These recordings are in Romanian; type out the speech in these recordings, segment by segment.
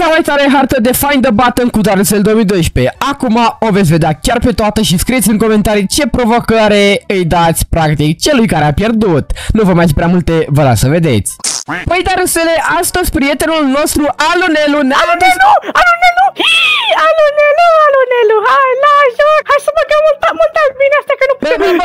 cea mai tare hartă de Find the Button cu Dariusel2012. Acum o veți vedea chiar pe toată și scrieți în comentarii ce provocare îi dați practic celui care a pierdut. Nu vă mai zic prea multe, vă las să vedeți. Păi Dariusele, astăzi prietenul nostru Alunelu ne-a adus... Alunelu, hai la joc, hai să băgăm multă bine asta că nu putem.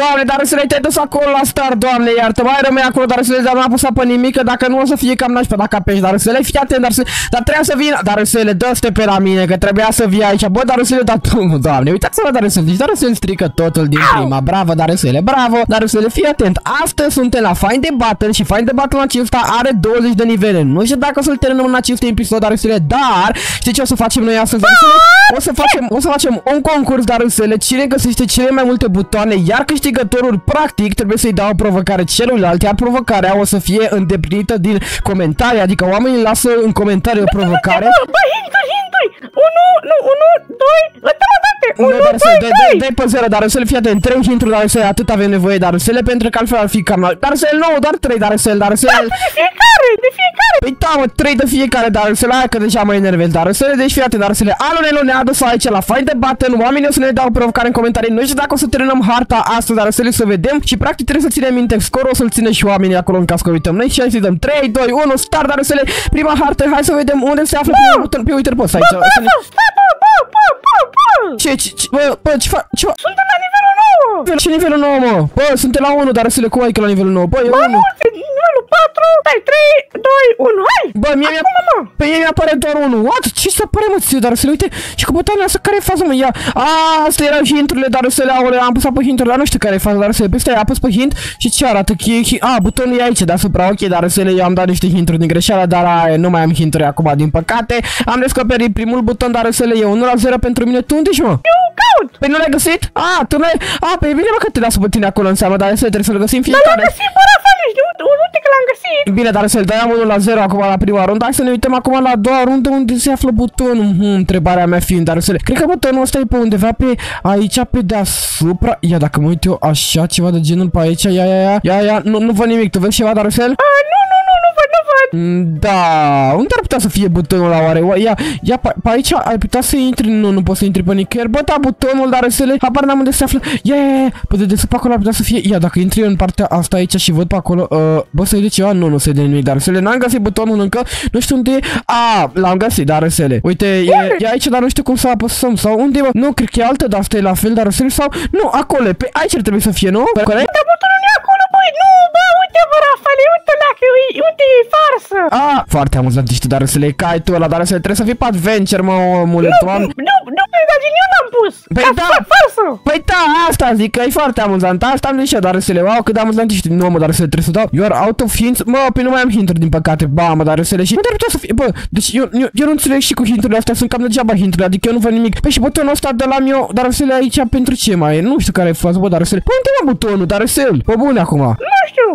Doamne, Dariusele, te-ai dus acolo la star, doamne, iartă, mai rămâi acolo, Dariusele, dar nu a pusat pe nimic, că dacă nu o să fie cam nașpa dacă apeși, Dariusele, fii atent, Dariusele, dar trebuia să vin, Dariusele, dă-te pe la mine, că trebuia să vii aici, bă, Dariusele, dar doamne, uitați-vă, Dariusele, deci Dariusele strică totul din prima, bravo, Dariusele, bravo, Dariusele, fii atent, astăzi suntem la Find the Button și Find the Button acesta are 20 de nivele, nu știu dacă o să-l terminăm în acest episod, Dariusele, dar știi ce o să facem noi astăzi, Dariusele? O să facem un concurs, Dariusele, cine găsește cele mai multe butoane, iar câștigătorul practic trebuie să-i dea o provocare celuilalt, iar provocarea o să fie îndeplinită din comentarii, adică oamenii lasă în comentarii o provocare. Dai pe 0, Dariusele, fii atent, 3 hinturi, Dariusele, atât avem nevoie, Dariusele, pentru că altfel ar fi cam la... Dariusele, nu, doar 3, Dariusele, Dariusele... De fiecare! Păi da, mă, 3 de fiecare, Dariusele, aia că deja mă enervez, Dariusele, deci fii atent, Dariusele, Alunelu ne-a adus aici la Find the Button, oamenii o să ne dau o provocare în comentarii, noi știu dacă o să terminăm harta astăzi, Dariusele, să vedem și practic trebuie să ținem minte scorul, o să-l ține și oamenii acolo în caz că uităm noi și aici dăm 3, 2, 1, start, Dariusele, prima hartă, hai să vedem unde se află primul buton, pe uite-l poți aici. Ce fac? Suntem la nivelul 9! Ce nivelul 9, mă? Bă, suntem la 1, Dariusele, cum ai că la nivelul 9? Bă, e 1! Bă, nu, nivelul 4, dai 3, 2, 1, hai! Bă, mie mi-apare doar 1, what? Ce se apare, mă, ție, Dariusele, uite, și cu butoanele astea, care-i faza, mă, ia? Aaa, astea erau hint-urile, Dariusele, aolea, am pus pe hint-urile, dar nu știu care-i faza, Dariusele, pe ăsta i-a pus pe hint și ce arată? A, butonul e aici deasupra, ok, Dariusele, eu am dat niște hint-uri din greșeală, dar nu mai am hint-uri acum, din păcate. Am descoperit primul buton, Dariusele, e 1-0 pentru mine, tu unde-și, mă? Eu caut! Păi nu l-ai găsit? A, tu nu ai... A, păi bine, mă, că te lasă pe tine acolo înseamnă, dar să trebuie să-l găsim fiecare. Dar l-am găsit, bă, Rafael, uite că l-am găsit! Bine, dar să-l dai 1-0 acum la prima rundă, hai să ne uităm acum la a doua rundă unde se află butonul. Întrebarea mea fiind, dar să le... Cred că butonul ăsta e pe undeva pe aici, pe deasupra. Ia, dacă mă uit eu așa, ceva de genul pe aici, ia, nu văd nimic, tu vezi ceva, dar să-l... Da, unde ar putea să fie butonul ăla oare? Ia, pe aici ai putea să intri, nu poți să intri pe nicăieri. Bă, da, butonul, Dariusele, habar n-am unde se află. Ia, pe dedesubt acolo ar putea să fie. Ia, dacă intri în partea asta aici și văd pe acolo, bă, să-i de ceva? Nu se de nimic, Dariusele, n-am găsit butonul încă, nu știu unde e. A, l-am găsit, Dariusele. Uite, e aici, dar nu știu cum să apăsăm sau unde e, bă? Nu, cred că e altă, dar asta e la fel, Dariusele, sau... Nu, acolo, pe aici ar trebui să fie, nu? Corect? Da, butonul nu e acolo, băi, nu, bă, uite, bă, Rafael, uite, dacă uite, e farsă. Ah, foarte amuzant, ești tu, Dariusele, e cai tu ăla, Dariusele, trebuie să fii pe adventure, mă, omule, doamne. Nu, dar eu l-am pus, asta e farsă. Păi da, asta zic, că e foarte amuzant, asta am zis eu, Dariusele, wow, cât de amuzant ești, nu, mă, Dariusele, trebuie să dau, eu out of hints, mă, pe nu mai am hinturi, din păcate, ba, mă, Dariusele, și nu ar putea să fie, bă, deci eu nu înțeleg și cu hinturile astea, sunt cam degeaba hinturile, adică eu nu văd nimic. Păi și butonul ăsta de la mine, Dariusele, aici, pentru ce mai e? Nu știu care e faza, bă, Dariusele, păi unde e butonul, Dariusele, pe bune acum.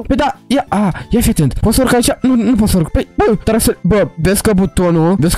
Păi da, ia fi atent. Poți să urc aici? Nu pot să urc. Păi, bă, Dariusele, bă, vezi că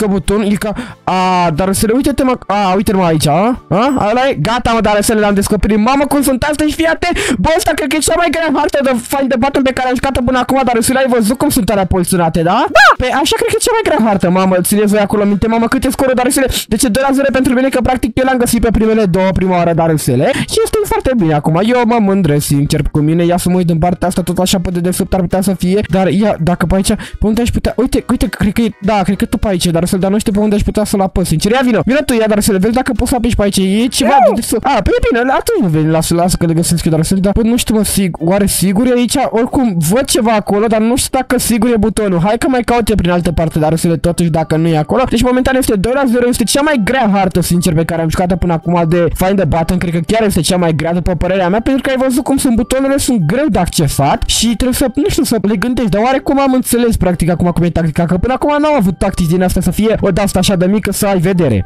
butonul e ca... A, Dariusele, uite-te, mă, a, uite-mă aici, a? Ala e? Gata, mă, Dariusele, l-am descoperit. Mamă, cum sunt astea și fii atent. Bă, ăsta cred că e cea mai grea hartă de Find the Button pe care am jucat-o până acum, Dariusele, ai văzut cum sunt alea poziționate, da? Da! Păi așa cred că e cea mai grea hartă, mamă, țineți voi acolo minte, mamă, cât e scorul, Dariusele. Deci 2-0 pentru mine, că practic eu l-am găsit pe primele două prima oară, Dariusele. Și este foarte bine acum. Eu mă mândresc, sincer, cu mine. Ia să mă uit în partea asta, tot așa pe dedesubt ar putea să fie, dar ia, dacă pe aici, pe unde aș putea, uite, cred că, da, cred că tu pe aici, Dariusele, dar nu știu pe unde aș putea să-l apăs, sincer, ia vină tu, ia, Dariusele, vezi dacă poți să apeși pe aici, e ceva de desubt, a, pe bine, atunci nu veni, lasă că le găsesc eu, Dariusele, dar, bă, nu știu, mă, oare sigur e aici, oricum, văd ceva acolo, dar nu știu dacă sigur e butonul, hai că mai caut eu prin altă parte, Dariusele, totuși, dacă nu e acolo, deci, momentan este 2-0, este cea mai grea hartă, sincer, pe care am jucat-o până acum de Find the Button, cred că chiar este cea mai grea, după părerea mea, pentru că ai văzut cum sunt butoanele, sunt greu de accesat. Și trebuie să, nu știu, să le gândești, dar oarecum am înțeles practic acum cum e tactica, că până acum n-am avut tactici din asta să fie o dastă așa de mică să ai vedere.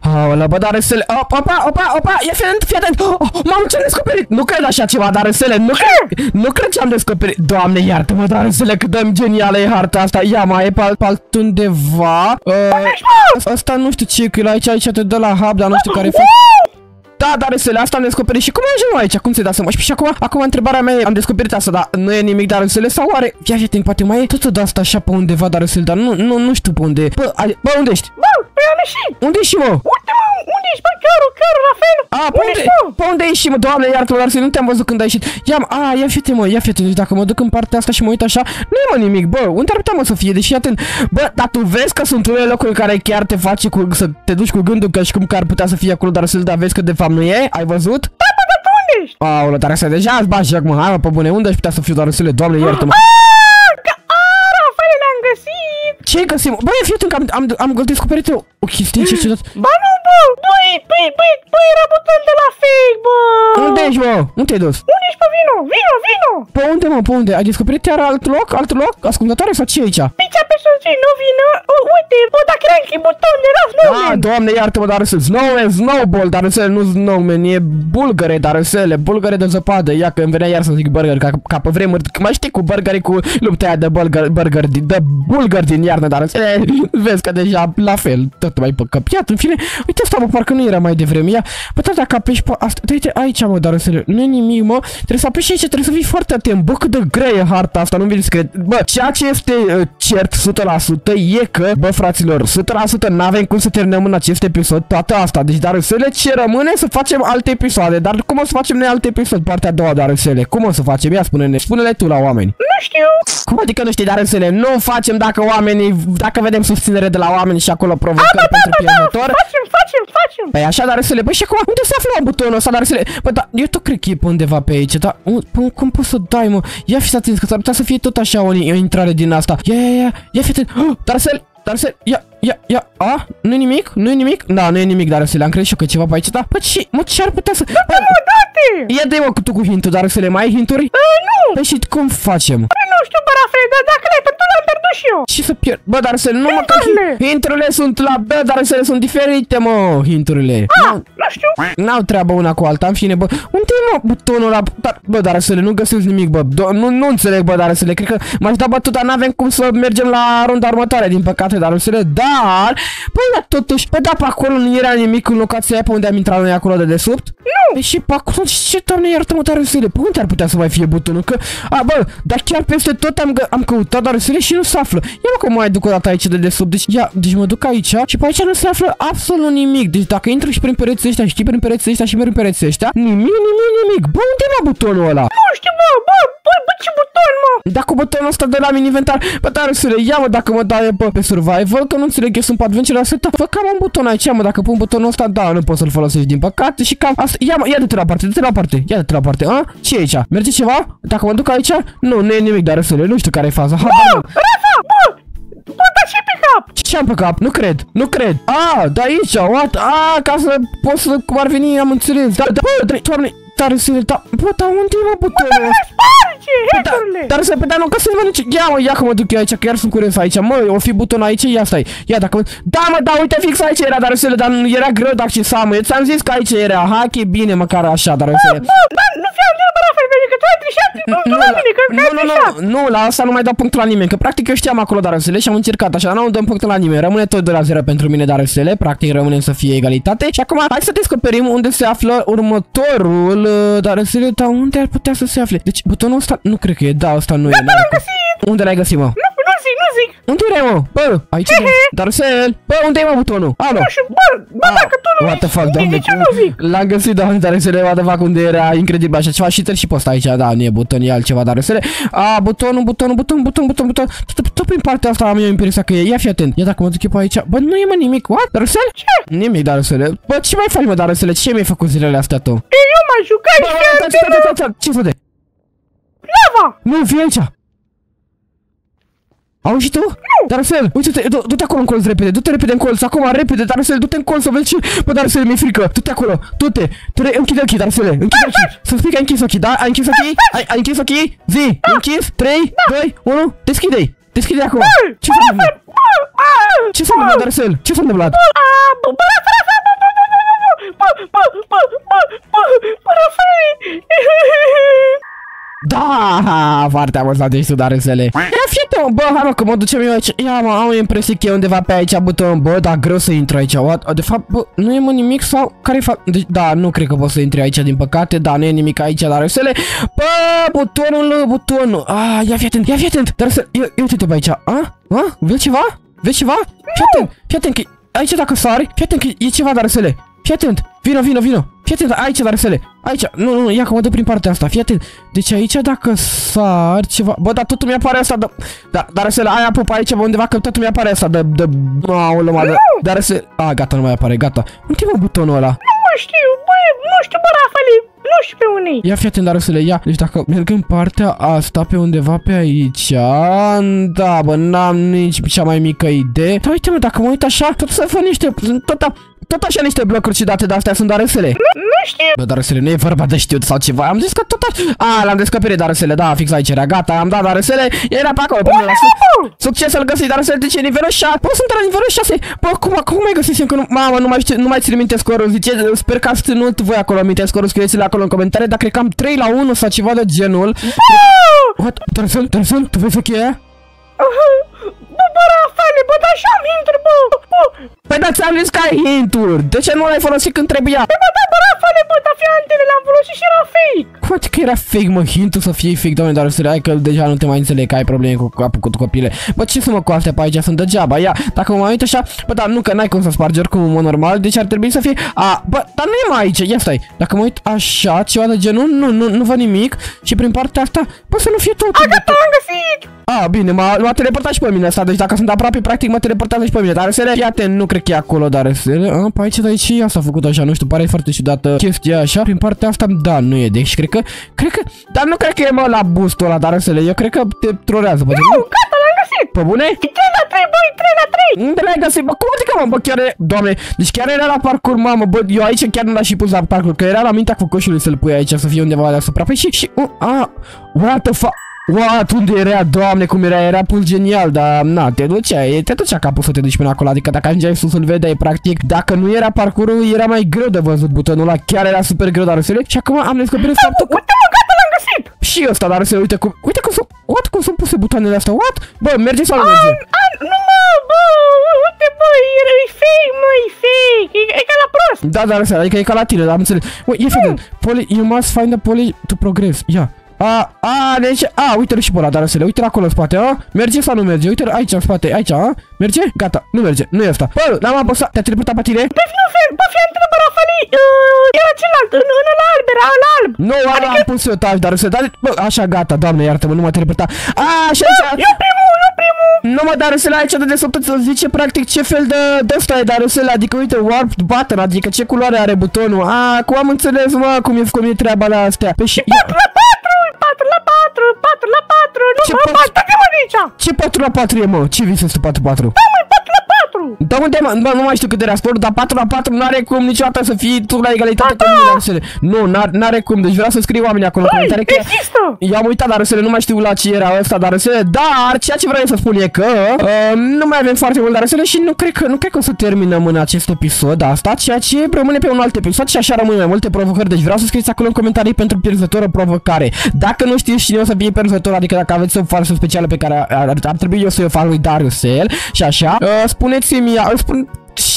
Aolea, bă, Dariusele, opa, ia fii atent, mamă, ce-am descoperit, nu cred așa ceva, Dariusele, nu cred ce-am descoperit, doamne, iartă-mă, Dariusele, cât de genială e harta asta, ia, mai e pe altundeva, ăsta nu știu ce, că e aici, te dă la hub, dar nu știu care e. Da, Dariusele, asta am descoperit și cum ajungem aici? Cum ți-ai dat seama? Și acum întrebarea mea e, am descoperit asta, dar nu e nimic, Dariusele, sau oare? Ia fii, poate mai e totul de asta așa pe undeva, Dariusele, dar nu știu pe unde e. Bă, unde ești? Bă, am ieșit! Unde ești, mă? Unde ești, bă, Caru, Rafael? A, pe unde ești, mă? Doamne, iartă-mă, Dariusele, nu te-am văzut când ai ieșit. Ia fii, mă, deci dacă mă duc în partea asta și mă uit așa, nu e, mă, nimic, bă, unde ar putea, mă, să fie? Deși atent. Bă, dar tu vezi că sunt unele locuri care chiar te face cu, să te duci cu gândul că și cum că ar putea să fie acolo, Dariusele, dar vezi că de fapt nu e? Ai văzut? Da, bă, dar tu unde ești? Aoleu, Dariusele, deja îți bagi joc, mă, hai, mă, pe bune, unde aș putea să fiu, Dariusele, Doamne, iartă-mă. Ce ai găsit? Băi, fii atent că am descoperit eu o chestie, ce-ți dat? Ba nu, bă! Băi, era buton de la fake, bă! Unde ești, bă? Unde te-ai dus? Unde ești, bă, vino! Pe unde, mă, pe unde? Ai descoperit chiar alt loc? Ascundătoare sau ce aici? Pe ce pe sus, nu vină? Uite, bă, dacă era închid buton, era snowman! Ah, Doamne, iartă-mă, Dariusele, snowman, snowball, Dariusele, nu snowman, e bulgăre, Dariusele, bulgăre de zăpadă, ia că îmi venea iar să zic burger, ca pe vremuri, mai știi cu burgeri, cu lupta aia de bulgări din iarnă. Dar vezi că deja la fel, tot mai păcăpiat, în fine. Uite asta, mă, parcă nu era mai devreme. Ia, bă, dacă apeși pe asta, uite aici, mă, Dariusele, nu e nimic, mă. Trebuie să apeși aici, trebuie să fii foarte atent. Bă, cât de grea e harta asta, nu-mi vezi, cred. Bă, ceea ce este cert 100% e că, bă, fraților, 100% n-avem cum să terminăm în acest episod toată asta. Deci, Dariusele, ce rămâne să facem alte episoade. Dar cum o să facem noi alte episod, partea a doua, Dariusele? Cum o să facem? Ia, spune-ne, spune-le tu la oameni. Nu știu. Cum adică nu știi, Dariusele? Nu facem dacă oamenii, dacă vedem susținere de la oameni și acolo provocări pentru primător. Facem. Păi așa, Dariusele, băi, și acum unde se află butonul ăsta, Dariusele? Bă, da, eu tot cred că e pe undeva pe aici, dar cum poți să dai, mă? Ia fi atent, că s-ar putea să fie tot așa o intrare din asta. Ia fi atent. Dariusele, ia. A, nu-i nimic? Da, nu e nimic, Dariusele, am crezut și eu că e ceva pe aici, dar bă, ce ar putea să... Da, mă, date! Ia de-i, mă, tu cu hintul, Dariusele, mai ai hinturi? Nu! Păi și cum facem? Nu știu, bă, Rafael, dar dacă l-ai pentru l-am pierdut și eu. Ce să pierd? Bă, Dariusele, nu mă că hinturile sunt la B, Dariusele, sunt diferite, mă, hinturile. Nu știu. N-au treabă una cu alta, în fine, bă. Unde e, mă, butonul ăla? Bă, Dariusele, nu găsesc nimic, bă. Nu înțeleg, bă, Dariusele, cred că m-aș da bătut, dar n-avem cum să mergem la runda următoare, din păcate, Dariusele, dar... Păi, da, totuși, bă, da, pe acolo nu era nimic în locația aia pe unde am intrat noi acolo de desubt. Nu. Și pe acolo, ce, Doamne, iartă-mă, Dariusele, pe unde ar putea să mai fie butonul? Că, bă, dar chiar peste tot am căutat, Dariusele, și nu se află. Ia, mă, că mai duc o dată aici de desubt. Deci mă duc aici și pe aici nu se află absolut nimic. Deci dacă intru și prin pereții ăștia, știi, prin pereții ăștia și prin pereții ăștia, nimic. Bă, unde e, mă, butonul ăla? Nu știu, bă, ce buton, mă? Da, cu butonul ăsta de la mini inventar. Bă, Dariusele, ia, mă, dacă mă dai, bă, pe survival, că nu înțeleg, eu sunt pe adventure aseta. Fă cam un buton aici, mă, dacă pun butonul ăsta, da, nu pot să-l folosești din păcate și cam asta. Ia, mă, ia de la parte. A? Ce e aici? Merge ceva? Dacă mă duc aici? Nu e nimic, Dariusele, nu știu care e faza. Bă, dar ce-i pe cap? Ce-am pe cap? Nu cred. Da, aici, what? Ca să pot să, cum ar veni, am înțeles. Bă, Doamne, Dariusele, bă, dar unde e, mă, butonul? Dar nu, ca să mănânce. Ia că mă duc eu aici, că iar sunt curent aici. Mă, o fi buton aici, ia, stai. Ia, dacă... Da, uite, fix aici era, Dariusele, dar era greu de accesa, mă. Ți-am zis că aici era. Hai că e bine, măcar așa, Dariusele. Nu, la asta nu mai dau punctul la nimeni, că practic eu știam acolo, Dariusele, și am încercat așa, dar nu dăm punctul la nimeni. Rămâne tot 2-0 pentru mine, Dariusele, practic rămâne să fie egalitate. Și acum hai să descoperim unde se află următorul, Dariusele, dar unde ar putea să se afle? Deci butonul ăsta nu cred că e, da, ăsta nu e. Unde l-ai găsit, mă? Nu zic. Unde e, mă? Bă, aici. Dariusele, bă, unde e, mă, butonul? Alo. Bă, dacă tu nu zici. What the fuck, Doamne, l-am găsit, Doamne, Dariusele, what the fuck, unde era incredibil așa ceva și treci și posta aici, da, nu e buton, e altceva, Dariusele. Butonul. Tot prin partea asta am eu impresia că e. Ia fi atent. Ia dacă mă duc eu pe aici. Bă, nu e, mă, nimic. What? Dariusele? Ce? Nimic, Dariusele. Bă, ce mai faci, mă, Dariusele? Ce mi-ai făcut zilele astea tu? Eu m-am jucat. Ce să te? Lava! Nu, vii aici. Auzi tu? Nu! Dariusele, uite-te, du-te acolo în colț repede, du-te repede în colț, acum repede, Dariusele, du-te în colț să vezi ce... Bă, Dariusele, mi-e frică, du-te acolo, du-te, închide ochii, Dariusele, închide ochii, să spui că ai închis ochii, da? Ai închis ochii? Ai închis ochii? Zi, închis, 3, 2, 1, deschide-i acum! Ce s-a întâmplat? Ce s-a întâmplat, Dariusele? Ce s-a întâmplat? Da, foarte amuzat ești tu, Dariusel. Ia fii, bă, hai mă, că mă ducem eu aici. Ia mă, am impresia că e undeva pe aici, buton, bă, dar greu să intru aici, what? De fapt, bă, nu e mă nimic sau care-i fac? Deci, da, nu cred că pot să intri aici, din păcate, da, nu e nimic aici, Dariusel. Bă, butonul. Ah, ia fii atent, ia fii atent, Dariusel, ia uite-te pe aici, a? A? Vezi ceva? Vezi ceva? Fii atent, că aici dacă sari, fii atent că e ceva, Dariusel. Fii atent, vino. Fii atent, aici, Dariusel. Aici, nu, ia că mă dă prin partea asta, fii atent. Deci aici dacă sar ceva... Bă, dar totul mi-apare asta, da, Dariusel, aia pupa aici, bă, undeva, că totul mi-apare asta, aoleu, mă, Dariusel... A, gata, nu mai apare, gata. Unde e, mă, butonul ăla? Nu mă știu, bă, nu știu, bă, Rafael. Nu știu pe unei. Ia fii atent, Dariusel, ia. Deci dacă merg în partea asta pe undeva pe aici. Da, bă, n-am nici cea mai mică idee. Dar uite, mă, dacă mă uit așa, tot să fac niște... Tot așa niște blocuri și date de astea sunt, Dariusel. Nu știu. Bă, Dariusel, nu e vorba de știut sau ceva. Am zis că tot așa. A, l-am descoperit, Dariusel, da, fix aici era. Gata, am dat, Dariusel. Era pe acolo. Succesul găsit, Dariusel, deci e nivelul 6. Poți să intre la nivelul 6. Bă, cum mai găsim că nu... Mamă, nu mai țin minte scorul. Zice, sper că ați ținut voi acolo minte scorul. Scrieți-l acolo în comentarii, dar cred că am 3-1 sau ceva de genul. What? Dariusel, tu vezi să cheie? Bă, Rafael, bă, dar așa am hinturi, bă! Păi da, ți-am zis că ai hinturi! De ce nu l-ai folosit când trebuia? Bă, Rafael, bă, dar fiantele le-am folosit și era fake! Cum adică că era fake, mă, hintul să fie fake, doamne, dar să ai că deja nu te mai înțeleg, că ai probleme cu copile. Bă, ce să mă cu astea pe aici, sunt degeaba, ia, dacă mă uit așa, bă, dar nu, că n-ai cum să spargi oricum, mă, normal, deci ar trebui să fie... A, bă, dar nu e mai aici, ia stai, dacă mă uit așa, ceva de genul, nu văd nimic, și prin partea asta, bă, să nu fie tot. A, gata, am găsit! A, bine, m-a teleportat și pe mine asta, deci dacă sunt aproape, practic mă teleportează și pe mine. Dariusel, fii atent, nu cred că e acolo, Dariusel. A, pe aici, dar și asta a făcut așa, nu știu, pare foarte ciudată chestia așa. Prin partea asta, da, nu e, deci cred că, dar nu cred că e, mă, la boostul ăla, Dariusel, eu cred că te trolează, bă. Nu, gata, l-am găsit! Pe bune? 3 la 3, băi, 3 la 3! Unde l-ai găsit, bă, cum adică, mă, bă, chiar e, doamne, deci chiar era la parcurs, mamă, bă, eu aici chiar nu l-aș fi pus la parcurs, că era la mintea cocoșului să-l pui aici, să fie undeva deasupra, păi și, a, what the fuck? What? Unde era? Doamne, cum era? Era pus genial, dar na, te ducea capul să te duci până acolo, adică dacă ajungeai sus îl vedeai, practic, dacă nu era parcurul, era mai greu de văzut butonul ăla, chiar era super greu, Dariusel, și acum am descoperit faptul că... Și ăsta, Dariusel, uite cum sunt, what, cum sunt puse butoanele astea, what? Bă, merge sau nu merge? Nu, mă, bă, uite, bă, e fake, mă, e fake, e ca la prost. Da, Dariusel, adică e ca la tine, dar am înțeles. Uite, ia fie, you must find the poly to progress, ia. Deci, uite-l și pe ăla, Dariusel, uite-l acolo în spate, a? Merge sau nu merge? Uite-l aici în spate, aici, a? Merge? Gata, nu merge, nu e asta. Bă, n-am apăsat, te-a teleportat pe tine? Păi nu, bă, fii întrebă, Rafael, era celălalt, în ăla alb, era ăla alb. Nu, ăla am pus eu, taci, Dariusel, dar, bă, așa, gata, doamne, iartă-mă, nu m-a teleportat. Și aici... Eu primul! Nu, mă, Dariusel, aici de desubt îți zice, practic, ce fel de ăsta e, Dariusel, adică, uite, warped button, adică ce culoare are butonul. Cu am înțeles, mă, cum e treaba la astea. Pe și... 4 la 4, nu mă, ce 4 la 4 e, mă? Ce vii să-ți 4 la 4? Da, mă, 4 la 4! Da, unde, mă, nu mai știu cât era sportul, dar 4 la 4 n-are cum niciodată să fii tu la egalitate cu mine, Dariusel. Nu, n-are cum, deci vreau să scriu oamenii acolo în comentarii că... Eu am uitat, Dariusel, nu mai știu la ce era ăsta, Dariusel, dar ceea ce vreau să spun e că... nu mai avem foarte mult, Dariusel, și nu cred că o să terminăm în acest episod asta, ceea ce rămâne pe un alt episod și așa rămân mai multe provocări, deci vreau să scrieți acolo în comentarii pentru pierzătoră provocare. Dacă nu știți cine o să fie pierzător, adică dacă aveți o farsă specială pe care ar trebui eu să o fac lui Dariusel și așa, spuneți-mi,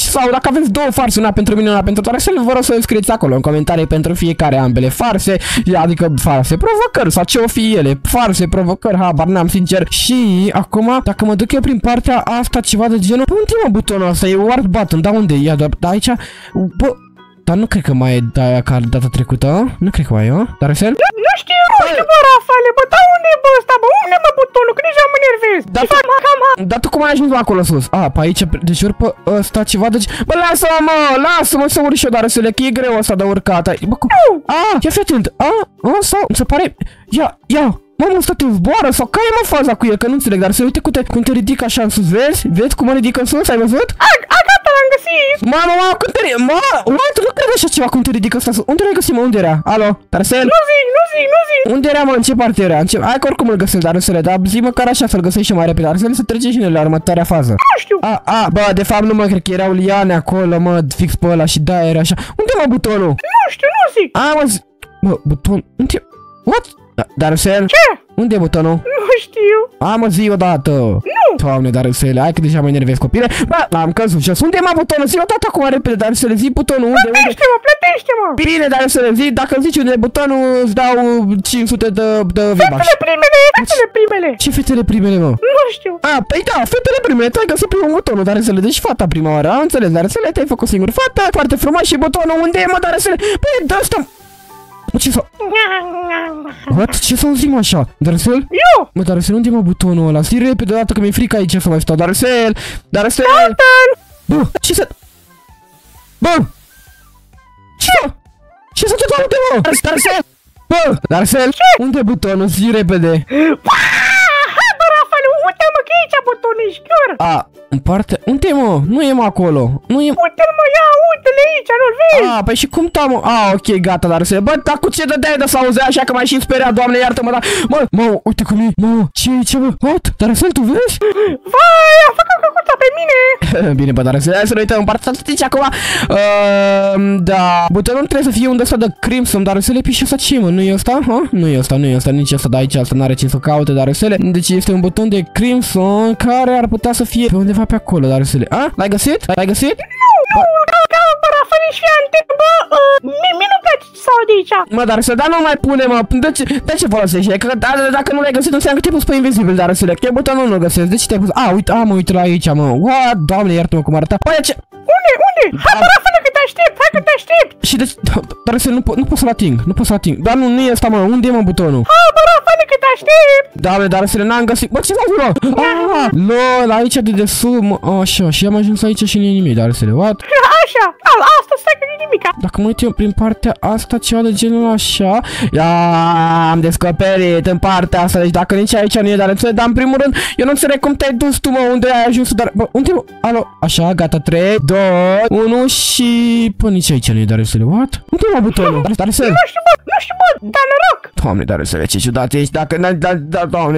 sau dacă aveți două farse, una pentru mine, una pentru Dariusel, vă rog să o scrieți acolo în comentarii pentru fiecare ambele farse, adică farse provocări sau ce o fi ele, farse provocări, habar n-am, sincer. Și acum, dacă mă duc eu prin partea asta, ceva de genul, pe ultimul butonul ăsta, e warp button, da, unde e? Da, aici, bă, dar nu cred că mai e de aia ca data trecută, nu cred că mai e, Dariusel? Nu știu, bă, Rafael, bă, dar unde e, bă, ăsta, bă, unde, mă, butonul, că nici am nervez. Dar tu cum ai ajuns acolo sus? Pe aici, deci urpă ăsta ceva, deci... Bă, lasă-mă, mă, lasă-mă să urc și eu, Dariusel, că e greu ăsta de urcat, bă, cum... Ia fii atent, sau, mi se pare... Ia, mamă, ăsta te zboară, sau care e, mă, faza cu el, că nu înțeleg, Dariusel, uite cum te ridică așa în sus, vezi cum mă ridică în sus, ai văzut? L-am găsit! Mamă, cum te ridică? Mă, nu cred așa ceva, cum te ridică asta? Unde l-ai găsit, mă? Unde era? Alo, Dariusel? Nu zic! Unde era, mă? În ce parte era? Hai că oricum îl găsesc, Dariusel, dar zi măcar așa să-l găsești și mai repede, Dariusel, să trece și noi la următoarea fază. Nu știu! Bă, de fapt nu, mă, cred că erau liane acolo, mă, fix pe ăla și da, era așa. Unde, mă, butonul? Nu știu, nu zic! Mă, buton... Unde... What? Dariusel? Ce? Unde e butonul? Nu știu. Am zi odată. Nu. Doamne, Dariusel, hai că deja mă enervezi, copile. Bă, am căzut jos. Unde e, mă, butonul? Zi odată acum repede, Dariusel, zi butonul. Unde? Plătește-mă, plătește-mă. Bine, Dariusel, zi, dacă îmi zici unde e butonul, îți dau 500 de V-bucks. Fetele primele, fetele primele. Ce fetele primele, mă? Nu știu. A, păi da, fetele primele, tu ai găsit primul butonul, Dariusel, deci fata prima oară. Am înțeles, Dariusel, te-ai făcut singur fata, foarte frumos, și butonul unde e, mă, Dariusel? Păi, da, ce s-a... What? Ce s-a auzit, mă, așa? Dariusel? Eu! Mă, Dariusel, unde e, mă, butonul ăla? Stii repede odată că mi-e frică aici să mai stau. Dariusel! Dariusel! Bă, ce s-a... Bă! Ce s-a... Ce s-a tot auzit, mă? Dariusel! Bă! Dariusel! Unde e butonul? Stii repede! A, în parte... Unde-i, mă? Nu e, mă, acolo. Nu e... Uite-l, mă, ia, uite-l aici, nu-l vezi? A, păi și cum ta, mă? A, ok, gata, Dariusel. Bă, dar cu ce dădeai de s-auzea așa că m-ai și speria, Doamne, iartă-mă, dar... Mă, mă, uite cum e, mă, ce e, ce, mă? What? Dariusel, tu vezi? Vai, a făcut căcuța pe mine! Bine, bă, Dariusel, hai să ne uităm în partea statistică acum. Da... Butonul trebuie să fie unde ăsta de Crimson, Dariusel, e pișa asta ce, mă? Nu e ăsta? Ha? Nu e ăsta, nu e ăsta, nici ăsta de aici, asta n-are ce să caute, Dariusel. Deci este un buton de Crimson care ar putea să fie pe undeva pe acolo, Dariusel. A? L-ai găsit? L-ai găsit? Nu, nu, nu, bă, Rafael și antenă, bă, mie nu-mi place ce s-au de aici. Mă, Dariusel, dar nu mai pune, mă, de ce folosești? Că dacă nu l-ai găsit, înseamnă că te-ai pus pe invizibil, Dariusel, că e butonul nu-l găsesc, de ce te-ai pus? A, uite, mă, uite la aici, mă, what, Doamne, iartă-mă cum arăta. Bă, ce? Unde, unde? Hai, bă, Rafael, că te aștept, hai că te aștept. Și deci, Dariusel, nu pot să-l ating, nu pot să-l ating, dar nu e ăsta, mă, unde e, mă, butonul? Doamne, Dariusel, n-am găsit. Bă, ce s-a zis, mă? Lol, aici de desubt, mă. Așa, și am ajuns aici și nu e nimic, Dariusel, what? Așa, asta stai că nu-i nimica. Dacă mă uit eu prin partea asta, ceva de genul așa. Am descoperit în partea asta, deci dacă nici aici nu e, Dariusel, dar în primul rând, eu nu înțeleg cum te-ai dus tu, mă, unde ai ajuns, dar... Bă, unde, mă? Alo, așa, gata, 3, 2, 1 și... Bă, nici aici nu e, Dariusel, what? Unde e, mă, butonul? Dariusel? Nu știu, mă, nu știu, mă, dar noroc. Doamne, Dariusel, ce ciudat ești, dacă... Doamne,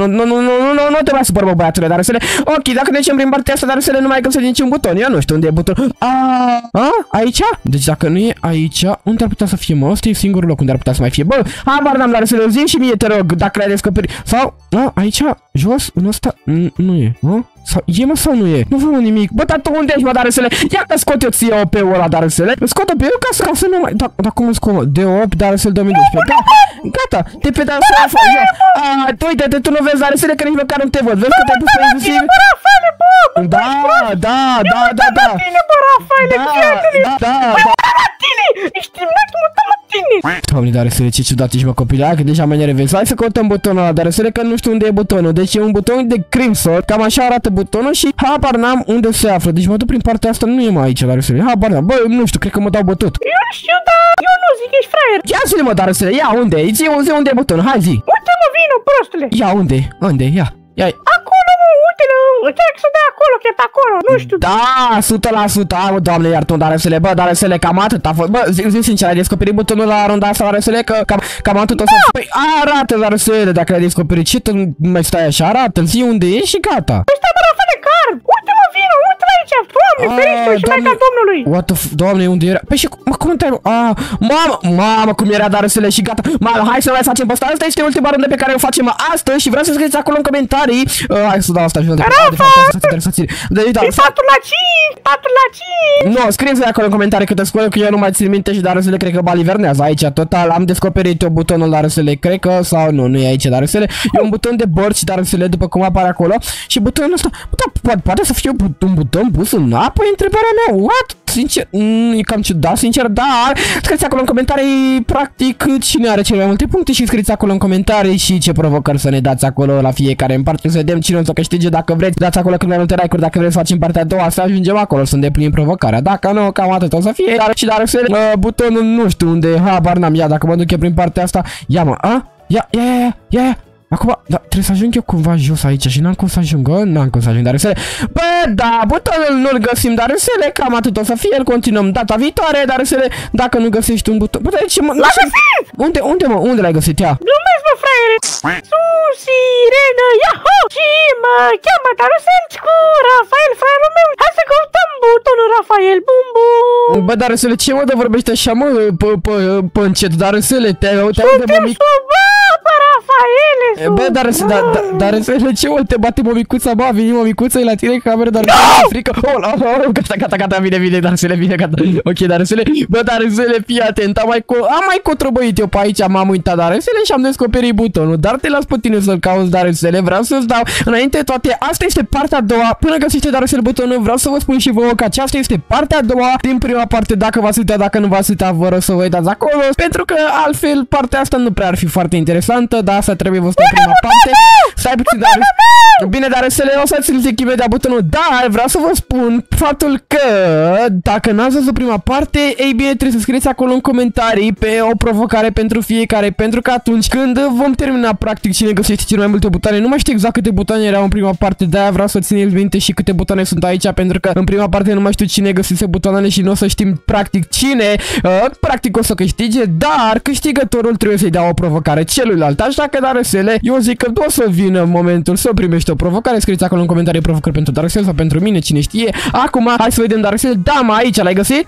nu te mai supăr, bă, băiatule, Dariusel. Ok, dacă trecem prin partea asta, Dariusel, nu mai găsesc niciun buton. Eu nu știu unde e buton. A, aici? Deci dacă nu e aici, unde ar putea să fie, mă? Ăsta e singurul loc unde ar putea să mai fie. Bă, habar n-am, Dariusel, zi și mie, te rog, dacă l-ai descoperit. Sau, aici, jos, în ăsta, nu e, mă? Sau e, mă, sau nu e? Nu vreau nimic. Bă, dar tu unde ești, mă, Dariusel? Ia că scot eu ție OP-ul ăla, Dariusel. Scot-o pe eu ca să nu mai... Dar cum îmi scot? De 8, Dariusel 2012. Gata, te pe Dariusel afară. Uite, tu nu vezi, Dariusel, că nici măcar nu te văd. Vezi că te-ai pus pe invizibil? Da. Doamne, Dariusel, ce ciudat ești, mă, copile. Hai că deja mă enervez. Hai să căutăm butonul ăla, Dariusel, că nu știu unde e butonul. Deci e un buton de Crimson. Cam așa arată butonul și habar n-am unde se află. Deci mă duc prin partea asta, nu e mai aici, Dariusel. Habar n-am. Bă, nu știu, cred că mă dau bătut. Eu nu știu, dar eu nu zic, ești fraier. Ia zi, mă, Dariusel, ia unde e? Zi unde e butonul, hai zi. Uite, mă, vino, prostule. Ia unde e? Unde e? Ia. Acolo, mă, uite-l, încerc să dea acolo, că e pe acolo, nu știu. Da, 100%, Doamne, iartă-mă, Dariusel, bă, Dariusel, cam atât a fost. Bă, zi sincer, ai descoperit butonul la runda asta, Dariusel, că cam atât o să... Păi, arată, Dariusel, dacă l-ai descoperit, ce tu mai stai așa, arată-l, zi unde e și gata. Uite-mă, vină, uite la aici, Doamne, ferește-o și Maica Domnului. What the f... Doamne, unde era? Păi și cum te-ai... Mamă, cum era, Dariusel, și gata. Mamă, hai să mai facem pe asta. Asta este ultima rândă pe care o facem astăzi și vreau să scrieți acolo în comentarii. Hai să dau asta jos de Rafa! E 4 la 5! 4 la 5! Nu, scrieți acolo în comentarii câte scoare, că eu nu mai țin minte și Dariusel, cred că balivernează aici total. Am descoperit eu butonul, Dariusel, cred că... Sau nu e aici, Dariusel. E un buton de borci, Dariusel, după cum apare acolo. Și butonul ăsta... Poate să fie un buton pus în apă? E întrebarea mea, what? Sincer, e cam ciudat, sincer, dar scrieți acolo în comentarii, practic, cine are cele mai multe puncte și scrieți acolo în comentarii și ce provocări să ne dați acolo la fiecare în parte. Să vedem cine o să câștige, dacă vreți, dați acolo cât mai multe like-uri, dacă vreți să facem partea a doua, să ajungem acolo, să îndeplinim provocarea. Dacă nu, cam atât o să fie, dar și Dariusel, butonul nu știu unde, habar n-am, ia, dacă mă duc eu prin partea asta, ia, mă, ia. Acum, da, trebuie să ajung eu cumva jos aici și n-am cum să ajung, Dariusel. Bă, da, butonul nu-l găsim, Dariusel, cam atât o să fie, îl continuăm data viitoare, Dariusel, dacă nu găsești un buton... Bă, dar ce mă... Unde l-ai găsit, ia? Glumesc, mă, fraiere! Sus, sirenă, yahoo! Și mă cheamă Dariusel cu Rafael, fraierul meu! Hai să căutăm butonul, Rafael, bum, bum! Bă, Dariusel, ce mă, de vorbește așa, mă, pe încet, Dariusel, te-ai auzit, mă, mic... ele sunt. Bă, dar înțelegi ce ori te bate mămicuța, bă, vine mămicuța, e la tine în cameră, dar nu-i frică. Gata, vine, Dariusele, vine, gata. Ok, Dariusele, bă, Dariusele, fii atent, am mai cotrobăit eu pe aici, m-am uitat, Dariusele, și am descoperit butonul. Dar te las pe tine să-l cauți, Dariusele, vreau să-ți dau înainte toate, asta este partea a doua, până găsește Dariusele butonul, vreau să vă spun și vouă că aceasta este partea a doua din prima parte, dacă v-ați uitat, dacă nu v-ați uitat, vă rog să vă uitați acolo, pentru că altfel partea asta nu prea ar fi foarte interesantă, dar asta trebuie vă spun prima parte. Stai puțin, bine, Dariusele, o să ți-l zic imediat butonul, dar vreau să vă spun faptul că dacă n-ați văzut prima parte, ei bine, trebuie să scrieți acolo în comentarii pe o provocare pentru fiecare, pentru că atunci când vom termina practic cine găsește cel mai multe butoane, nu mai știu exact câte butoane erau în prima parte, de-aia vreau să țineți minte și câte butoane sunt aici, pentru că în prima parte nu mai știu cine găsise butoanele și nu o să știm practic cine practic o să câștige, dar câștigătorul trebuie să-i dea o provocare celuilalt, așa că Dariusele, eu zic că o să vină momentul să primești o provocare, scrieți acolo în comentarii provocări pentru Dariusel sau pentru mine, cine știe. Acum, hai să vedem, Dariusel, dama aici, l-ai găsit?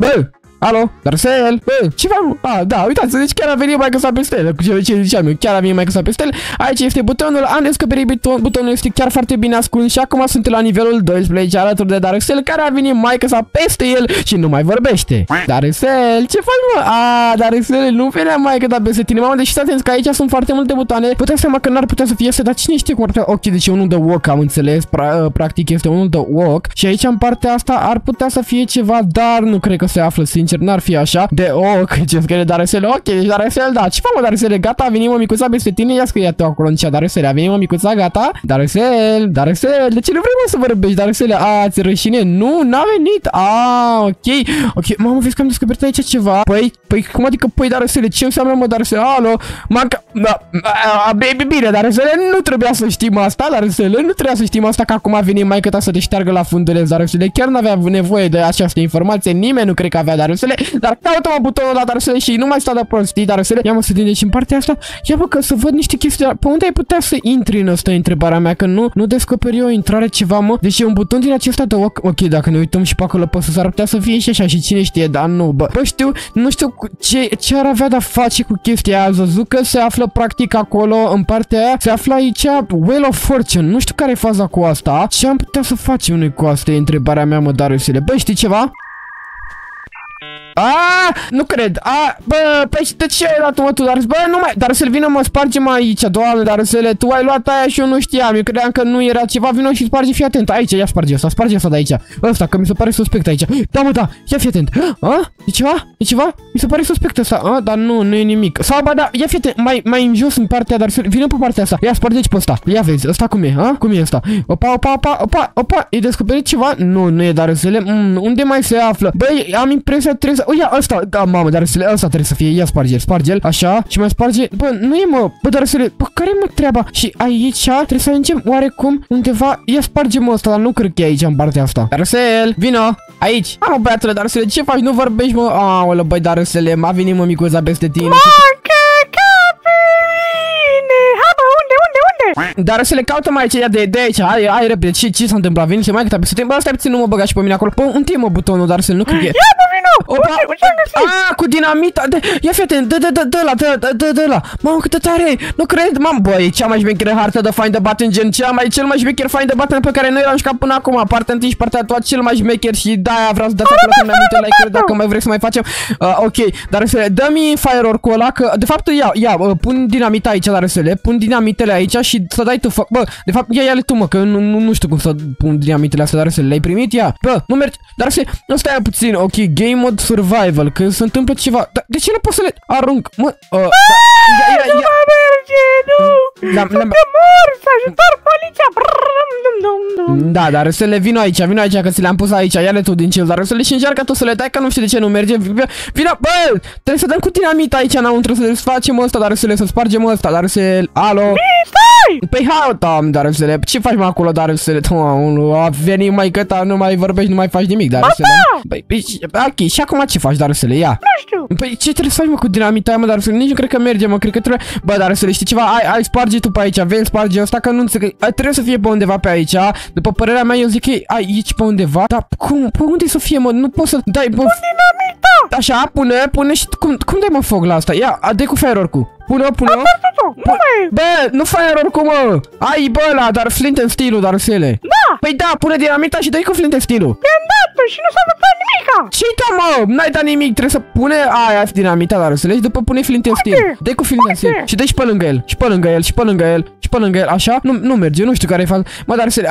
Bă! Alo, Dariusel, bă, ce v-am... A, da, uitați, deci chiar a venit Maica sa pe stel, ce ziceam eu, chiar a venit Maica sa pe stel. Aici este butonul, am descoperit butonul, este chiar foarte bine ascuns și acum sunt la nivelul 12 alături de Dariusel, care a venit Maica sa peste el și nu mai vorbește. Dariusel, ce faci, mă? A, Dariusel, nu venea Maica ta peste tine, mamă, deși stai atent că aici sunt foarte multe butoane, puteți seama că n-ar putea să fie asta, dar cine știe cu partea... Ok, deci unul de walk, am înțeles, practic este unul de walk și aici în partea asta ar putea să fie ceva, dar nu cred că se află, sincer. N-ar fi așa de ochi, ce scrie Dariusele, ok, deci Dariusele, da, ce fac, mă, Dariusele, gata, a venit mămicuța peste tine, ia scrie tu acolo în cea, Dariusele, a venit mămicuța, gata, Dariusele, Dariusele, de ce nu vrei, mă, să vorbești, Dariusele, a, ți rășine, nu, n-a venit, a, ok, ok, mamă, vezi că am descoperit aici ceva, păi, cum adică, păi, Dariusele, ce înseamnă, mă, Dariusele, alo, manca, bine, Dariusele, nu trebuia să știm asta, Dariusele, nu trebuia să știm asta, că acum a venit maică ta să te șteargă la fundul, Dariusele, chiar n-avea nevoie de această informație, nimeni nu cred că avea, Dariusele, dar caută-mă butonul ăla, Dariusele, și nu mai sta de prostii, Dariusele. Ia mă să tinde și în partea asta. Ia bă, că să văd niște chestii. Pe unde ai putea să intri în asta, întrebarea mea, că nu descoperi o intrare ceva, mă. Deci e un buton din acesta de ok, dacă ne uităm și pe acolo pe sus, ar putea să fie și așa și cine știe, dar nu, bă. Bă, știu, nu știu ce ar avea de a face cu chestia aia, că se află practic acolo în partea aia. Se află aici Wheel of Fortune. Nu știu care e faza cu asta. Ce am putea să facem noi cu asta, e întrebarea mea, mă, Dariusele. Bă, știi ceva? A, nu cred. A, bă, păi de ce ai luat-o, mă, tu, Dariusele? Bă, nu mai... Dariusele, vină, mă, spargem aici, doamne, Dariusele, tu ai luat aia și eu nu știam, eu credeam că nu era ceva, vină și sparge, fii atent, aici, ia sparge asta de aici, ăsta, că mi se pare suspect aici, da, mă, da, ia fii atent, a, e ceva, e ceva, mi se pare suspect ăsta, a, dar nu e nimic, sau, ba, da, ia fii atent, mai în jos în partea, Dariusele, vină pe partea asta, ia sparge-ți pe ăsta, ia vezi, ăsta cum e, a, cum e ăsta, opa, e descoperit ceva, nu e, Dariusele, unde mai se află, băi, am impresia trebuie să... Uia, asta, da, mamă, Dariusele, asta trebuie să fie, ia sparge-l, așa, și mai sparge, bă, nu e, mă, bă, Dariusele, bă, care e, mă, treaba? Și aici trebuie să ajungem oarecum undeva, ia sparge, mă, ăsta, dar nu cred că e aici, în partea asta. Dariusele, vino, aici, am o băiatule, Dariusele, ce faci, nu vorbești, mă, aolă, băi, Dariusele, m-a venit mămicuța peste tine. Dariusele, caută-mă aici, ia de aici, ai repede, ce s-a întâmplat, vin și Maica ta peste tine, bă, stai puțin, nu mă băga și pe mine acolo, bă, unde e, mă, butonul, Dariusele, nu cred că e. Ia, bă, vino, a, cu dinamita, ia fii atent, dă-la, mamă, câtă tare, nu cred, mamă, bă, e cea mai șmecheră hartă de Find the Button, gen, cel mai șmecher Find the Button pe care noi l-am jucat până acum, partea întâi și partea a doua, cel mai șmecher și de-aia vreau să dați acolo că mi-am multe like-uri dacă mai vreți să mai facem, ok, Dariusele, dă-mi firework-ul ăla, că, de fapt, ia, pun dinamita aici, Dariusele, pun dinamitele aici și să dai tu, bă, de fapt, ia-le tu, mă, că nu știu cum să pun dinamitele astea, Dariusele, le-ai primit, ia, bă, nu mergi, Dariusele, nu stai puțin, ok, game mode survival, că se întâmplă ceva, dar de ce nu pot să le arunc, mă, nu mai merge, nu, sunt mor, să ajutor poliția, da, Dariusele, vino aici, că ți le-am pus aici, ia-le tu din cel, Dariusele, și încearcă tu să le dai, că nu știu de ce nu merge, vino, bă, trebuie să dăm cu dinamita aici, înăuntru, să desfacem ăsta, Dariusele, să spargem ăsta, Dariusele, alo. Păi hautam, Dariusele, ce faci, mă, acolo, Dariusele? A venit maică ta, nu mai vorbești, nu mai faci nimic, Dariusele. Păi, ok, și acum ce faci, Dariusele, ia? Nu știu. Păi ce trebuie să faci, mă, cu dinamita aia, mă, dar să nici nu cred că merge, mă, cred că trebuie... Bă, dar să le știi ceva, ai sparge tu pe aici, vei sparge asta că nu înțeleg... Trebuie să fie pe undeva pe aici, după părerea mea, eu zic că aici pe undeva, dar cum, pe unde să fie, mă, nu poți să dai, bă... Dinamita! Așa, pune și... Cum dai, mă, foc la asta? Ia, adei cu firework-ul. Pune-o. Bă, nu fai erori cu, mă. Ai, bă, la, dar flint în stilul, dar sele. Da. Păi da, pune dinamita și dă-i cu flint în stilul. I-am dat-o și nu s-a întâmplat nimica. Ce-i da, mă? N-ai dat nimic, trebuie să pune aia dinamita, dar sele, și după pune flint în stil. Dă-i cu flint în stil și dă-i și pe lângă el, și pe lângă el, și pe lângă el, și pe lângă el, așa? Nu merge, nu știu care-i fac. Mă, dar sele,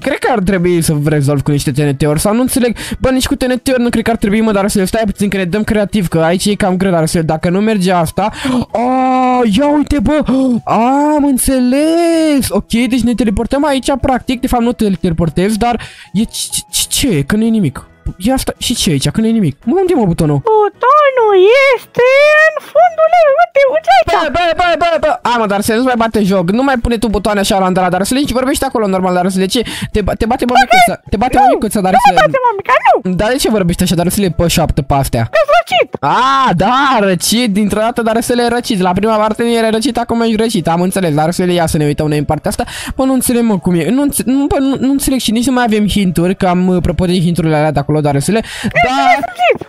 cred că ar trebui să rezolv cu niște TNT-uri sau nu înțeleg. Bă, nici cu TNT-uri nu cred că ar trebui, mă, dar sele, stai puțin că ne dăm creativ, că aici e cam greu, dar sele, dacă nu merge asta. Ia uite, bă! Am înțeles! Ok, deci ne teleportăm aici, practic. De fapt, nu te teleportezi, dar... E ce? Că nu e nimic. E asta... Și ce aici? Că nu e nimic. Mă, unde e, mă, butonul? Butonul este în fundul ei. Uite, uite aici! Bă! A, mă, dar să nu mai bate joc. Nu mai pune tu butoane așa la îndara, dar să le nici vorbești acolo normal, dar să le ce? Te bate mămicuța. Te bate mămicuța, dar să... Nu, bate mămica, nu! Dar de ce vorbești așa, dar să le pe șoaptă pe astea? A, da, răcit, dintr-o dată, dar să le răcit. La prima parte nu era răcit, acum e răcit. Am înțeles, dar să le ia să ne uităm noi în partea asta. Bă, nu înțeleg, mă, cum e. Nu înțeleg și nici nu mai avem hinturi, că am propădit hinturile alea de acolo, dar să le.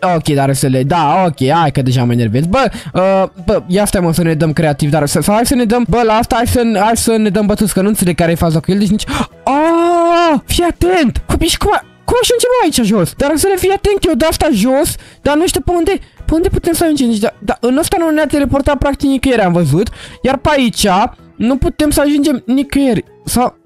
Da. Ok, dar să le. Da, ok, hai că deja mă enervez. Bă, ia stai, mă, să ne dăm creativ, dar să hai să ne dăm. Bă, la asta hai să ne dăm bătuți, că nu înțeleg care e faza cu el, deci nici. Oh, fii atent. Cum ești, cum ajungem aici jos? Dar să le fie atent, eu de asta jos, dar nu știu pe unde... Pe unde putem să ajungem? Dar în ăsta nu ne-a teleportat practic nicăieri, am văzut. Iar pe aici nu putem să ajungem nicăieri. Sau...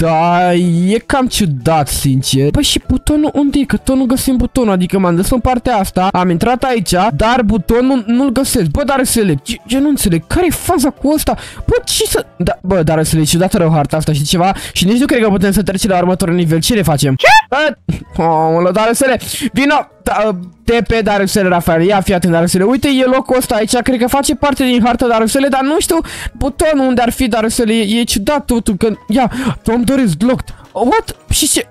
Da, e cam ciudat, sincer. Bă, și butonul unde e? Că tot nu găsim butonul. Adică m-am dus în partea asta, am intrat aici, dar butonul nu-l găsesc. Bă, dar să le... Eu nu înțeleg. Care-i faza cu ăsta? Bă, ce să... Da, bă, dar să le... Ciudată rău harta asta, știi ceva? Și nici nu cred că putem să trecem la următorul nivel. Ce le facem? Ce? Omul, dar să le... Vino! TP Dariusel, Rafael, ia fi atent, Dariusel. Uite, e locul ăsta aici, cred că face parte din harta Dariusel, dar nu știu butonul unde ar fi, Dariusel, e ciudat totul, că, ia, Tom Doris blocked. What? Și ce?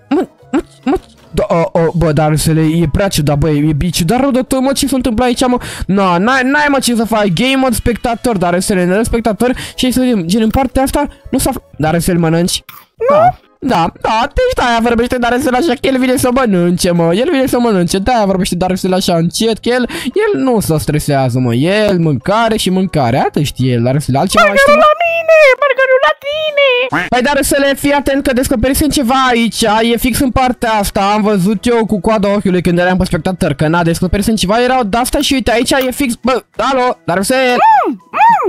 Bă, Dariusel, e prea ciudat, bă, e ciudat rău de tot, mă, ce se întâmplă aici, mă? Na, n-ai, mă, ce să faci, game mode spectator, Dariusel, ne dă spectator și să vedem, gen, în partea asta, nu s-a... Dariusel, mănânci? Nu? Da, deci de-aia vorbește Dariusel așa, că el vine să mănânce, mă, el vine să mănânce, de-aia vorbește Dariusel așa încet, că el nu se stresează, mă, el mâncare și mâncare, atât știe el, Dariusel, altceva mai știe, mă? La mine, burgerul la tine! Păi, Dariusel, fii atent că descoperisem ceva aici, e fix în partea asta, am văzut eu cu coada ochiului când eram pe spectator, că n-a descoperisem ceva, erau de-asta și uite, aici e fix, bă, alo, Dariusel!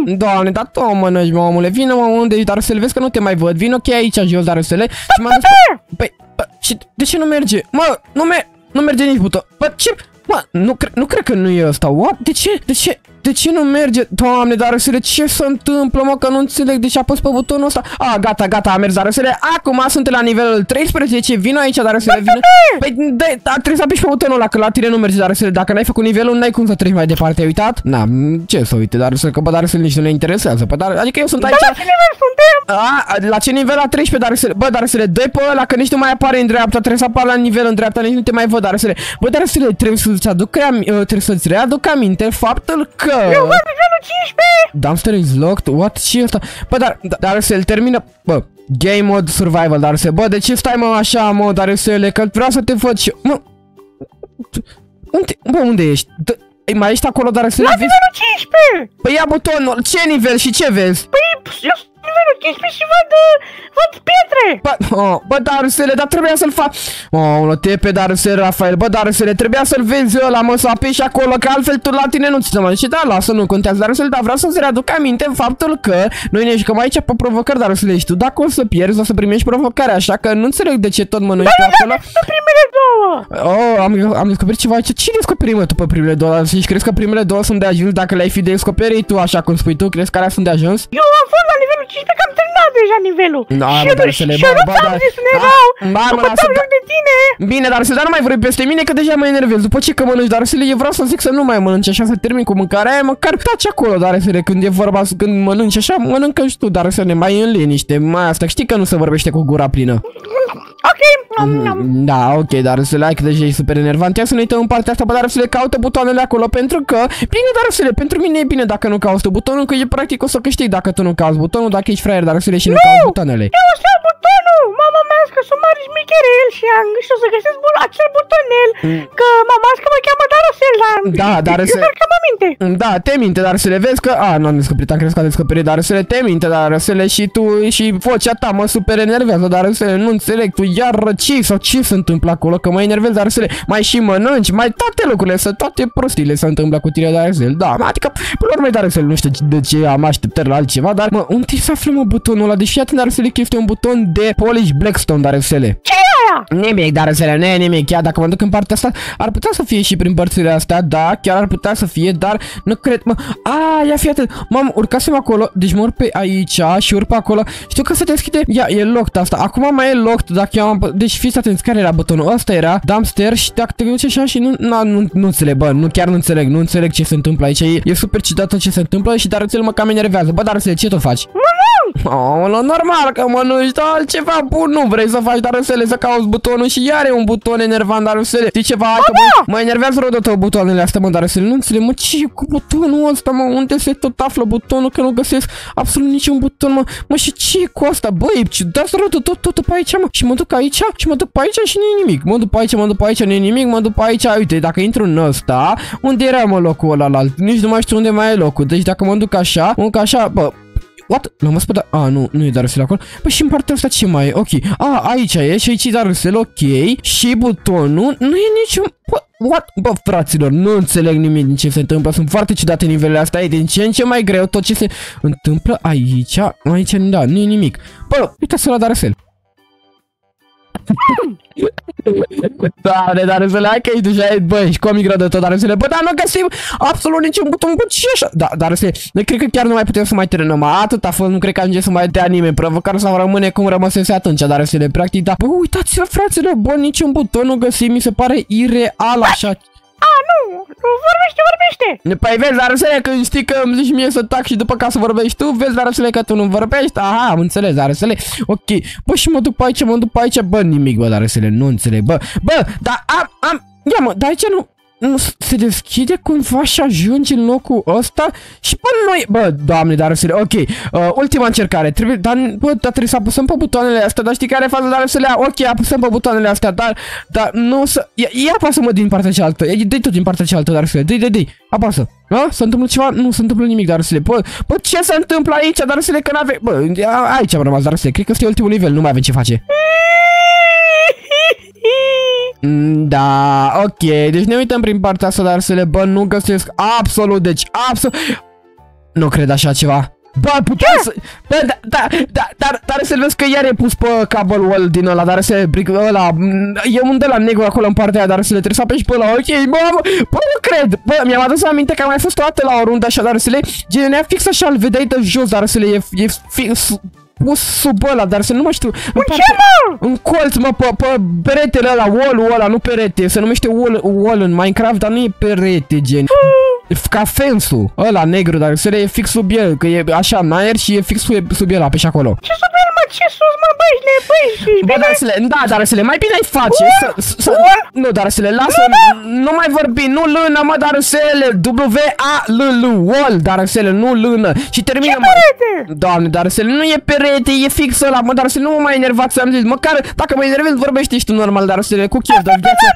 Doamne, dar tu mănânci, mă, omule, vină, mă, unde, Dariusel, vezi că nu te mai văd, vin, ok, aici jos, Dariusel. Și m-am dus... Păi, de ce nu merge? Mă, nu merge nici buton. Bă, ce? Mă, nu cred că nu e ăsta. What? De ce nu merge? Doamne, Dariusel, ce se întâmplă, mă, că nu înțeleg, deci apăs pe butonul ăsta. A, gata, a mers, Dariusel. Acum sunt la nivelul 13, vino aici, Dariusel, vino. Păi, trebuie să apeși pe butonul ăla, că la tine nu merge, Dariusel. Dacă n-ai făcut nivelul, n-ai cum să treci mai departe, ai uitat? Na, ce să uite, Dariusel, că pe Dariusel nici nu ne interesează. Adică eu sunt aici... Dar la ce nivel suntem? A, la ce nivel? La 13, Dariusel. Bă, Dariusel, dă-i pe ăla, că nici nu mai apare în dreapta, trebuie să apară la nivel în dreapta, nici nu te mai văd, Dariusel. Bă, Dariusel, trebuie să-ți readuc aminte faptul că... Eu văd nivelul 15! Dumpster is locked? What? Ce e asta? Bă, Dariusel, termină... Bă, game mode survival, Dariusel. Bă, de ce stai, mă, așa, mă, Dariusel, că vreau să te văd și... Mă... Unde ești? Mai ești acolo, Dariusel? La nivelul 15! Păi ia butonul, ce nivel și ce vezi? Păi, eu sunt nivelul 15 și văd pietre! Bă, Dariusel, dar trebuia să-l fac... O, pe Dariusel, Rafael, bă, Dariusel, trebuia să-l vezi ăla, mă, să apeși acolo, că altfel tu la tine nu ți se mai... Și da, lasă, nu contează, Dariusel, dar vreau să-ți readuc aminte în faptul că noi ne jucăm aici pe provocări, Dariusel, și tu dacă o să pierzi, o să primești provocarea, așa că nu înțeleg de ce tot mănânci pe acolo. Dar primele două! Oh, am descoperit ceva aici. Ce descoperi, mă, tu pe primele două? Și crezi că primele două sunt de ajuns? Dacă le-ai fi descoperit tu, așa cum spui tu, crezi că alea sunt de ajuns? Eu am fost la nivelul 15, că am terminat deja nivelul. Și eu nu ți-am zis, nu erau. Mă băteam loc de tine. Bine, Dariusel, dar nu mai vorbi peste mine, că deja mă enervez. După ce că mănânci, Dariusel, eu vreau să zic să nu mai mănânci așa, să termin cu mâncarea aia, măcar taci acolo, Dariusel, când e vorba, când mănânci așa, mănâncă și tu, Dariusel, mai în liniște, mai asta, știi că nu se vorbește cu gura plină. Ok. Da, ok, Dariusele, ai că deja e super enervant. Ia să ne uităm în partea asta, bă, Dariusele, caută butoanele acolo, pentru că, bine, Dariusele, pentru mine e bine dacă nu cauți tu butonul, că e practic o să câștig dacă tu nu cauți butonul, dacă ești fraier, Dariusele, și nu cauți butoanele. Eu o să iau butonul, mama mea, că sunt mari șmicherel și am gândit să găsesc acel butonel, că mama mea mă cheamă Dariusel, dar... Da, Dariusele... Eu cred că mă minte. Da, te minte, Dariusele, vezi că... A, n-am descoperit, am crezut că a descoperit, Dariusele, te minte, Dariusele, și tu, și vocea ta mă super enervează, Dariusele, nu înțeleg, tu iar răci sau ce se întâmplă acolo, că mă enervezi, Dariusele, mai și mănânci, mai toate lucrurile, să toate prostiile se întâmplă cu tine, Dariusele, da, adică, până la urmă, Dariusele, nu știu de ce am așteptări la altceva, dar, mă, unde să aflăm, mă, butonul ăla, deși atent, Dariusele, că este un buton de Polish Blackstone, Dariusele. Ce? Nimic, Dariusele, nu e nimic, chiar dacă mă duc în partea asta, ar putea să fie și prin părțile astea, da, chiar ar putea să fie, dar nu cred, mă, a, ia fii atent, m-am urcasem acolo, deci mă urc pe aici și urc pe acolo, știu că se deschide, ia, e locked asta, acum mai e locked, dacă eu am, deci fiți atenți, care era butonul, ăsta era, dumpster și dacă te duci așa și nu înțeleg, bă, nu, chiar nu înțeleg, nu înțeleg ce se întâmplă aici, e super ciudată ce se întâmplă și Dariusele mă cam enervează, bă, Dariusele, ce tu faci? Aolo, normal că mănânci, dar altceva bun nu vrei să faci, Dariusele, să cauți butonul și iar e un buton enervant, Dariusele. Știi ceva? Mă enervează rău de tot butoanele astea, mă, Dariusele, nu înțeleg, mă, ce e cu butonul ăsta, mă, unde se tot află butonul, că nu găsesc absolut niciun buton, mă, și ce e cu asta, băi, ciudat rău de tot, tot pe aici, mă, și mă duc aici, și mă duc pe aici și nu e nimic, mă duc pe aici, mă duc pe aici, nu e nimic, mă duc pe aici, uite, dacă intru în ăsta, unde era, mă, locul ăla la alt, nici nu mai știu unde mai e locul, deci dacă mă duc așa, bă, what? L-am văzut, a, nu e Dariusele acolo. Păi și în partea asta ce mai e? Ok. A, aici e și aici e Dariusele, ok. Și butonul nu e niciun... What? Bă, fraților, nu înțeleg nimic din ce se întâmplă, sunt foarte ciudate nivelele astea, e din ce în ce mai greu tot ce se întâmplă aici, da, nu e nimic. Bă, uitați-vă la Dariusele. Doamne, Dariusele, hai că ești deja, bă, ești comic rău de tot, Dariusele, bă, dar nu găsim absolut niciun buton, bă, ce așa? Da, Dariusele, noi cred că chiar nu mai putem să mai terminăm, atât a fost, nu cred că ajunge să mai dea nimeni, provocarea sau rămâne cum rămăsese atunci, Dariusele, practic, da, bă, uitați-vă, fraților, bă, niciun buton nu găsim, mi se pare ireal așa. A, nu, vorbește! Păi vezi, Dariusele, că știi că îmi zici mie să tac și după ca să vorbești tu, vezi, Dariusele, că tu nu vorbești, aha, am înțeles, Dariusele, ok, bă, și mă duc pe aici, bă, nimic, bă, Dariusele, nu înțeleg, bă, dar ia mă, dar aici nu se deschide cumva și ajungi în locul ăsta și pe noi, bă, Doamne, Dariusele, ok, ultima încercare, trebuie, dar trebuie să apăsăm pe butoanele astea, dar știi care e faza, Dariusele, ok, apăsăm pe butoanele astea, dar nu o să, ia apasă-mă din partea cealaltă, dă-i tot din partea cealaltă, Dariusele, dă-i, apasă. A? Se întâmplă ceva? Nu se întâmplă nimic, Dariusele. Bă, ce se întâmplă aici, Dariusele, că n-ave, bă, aici am rămas, Dariusele, cred că este ultimul nivel, nu mai avem ce face. Da, ok, deci ne uităm prin partea asta, Dariusele, bă, nu găsesc absolut, deci absolut, nu cred așa ceva. Bă, putem să... Bă, dar să vezi că iar e pus pe cable wall din ăla, dar se bric ăla... E un de la negru acolo în partea aia, dar să le trebuie să apeși pe ăla, ok, bă, nu cred! Bă, mi-am adus aminte că am mai fost toate la o rundă așa, dar să le... Genea fix așa, îl vedeai de jos, dar să le e fix... Pus sub ăla, dar să nu mă știu. În colț, mă, pe peretele ăla, wall-ul ăla, nu perete. Se numește wall în Minecraft, dar nu e perete, gen. Ca fence-ul ăla negru, dar se e fix sub el, că e așa în aer și e fix sub el, apeși acolo. Ce sub el, mă? Ce sus, mă, băi, nebăi? Bă, Dariusele, da, Dariusele, mai bine ai face. Nu, Dariusele, lasă, nu mai vorbi, nu lână, mă, Dariusele, W-A-L-L, wall, Dariusele, nu lână. Și termină, mă. Doamne, Dariusele, nu e perete, e fix ăla, mă, Dariusele, nu mă mai enervați, ți-am zis, măcar dacă mă enervezi, vorbește și tu normal, Dariusele, cu chef, dar viața.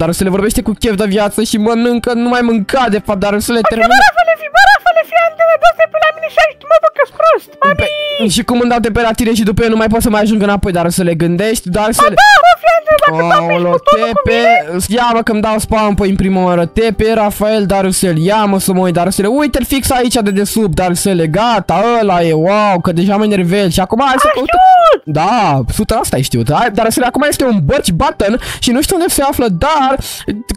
Dariusele vorbește cu chef de viață și mănâncă. Nu mai mânca, de fapt, Dariusele, termină. Bă, Rafale, fi, dă-te pe la mine și aici, mă, bă, că-s prost, mami! Și cum îmi dau de pe la tine și după eu nu mai pot să mai ajung înapoi, Dariusele, gândești, Dariusele... Bă, da, ia, mă, că-mi dau spam pe în prima oară, TP, Rafael, Dariusel, ia, mă, să mă uit, Dariusele, uite-l fix aici de desubt, Dariusele, gata, ăla e, wow, că deja mă enervez și acum... Hai să da, 100% asta ai știut, Dariusele, acum este un bărci button și nu știu unde se află, dar...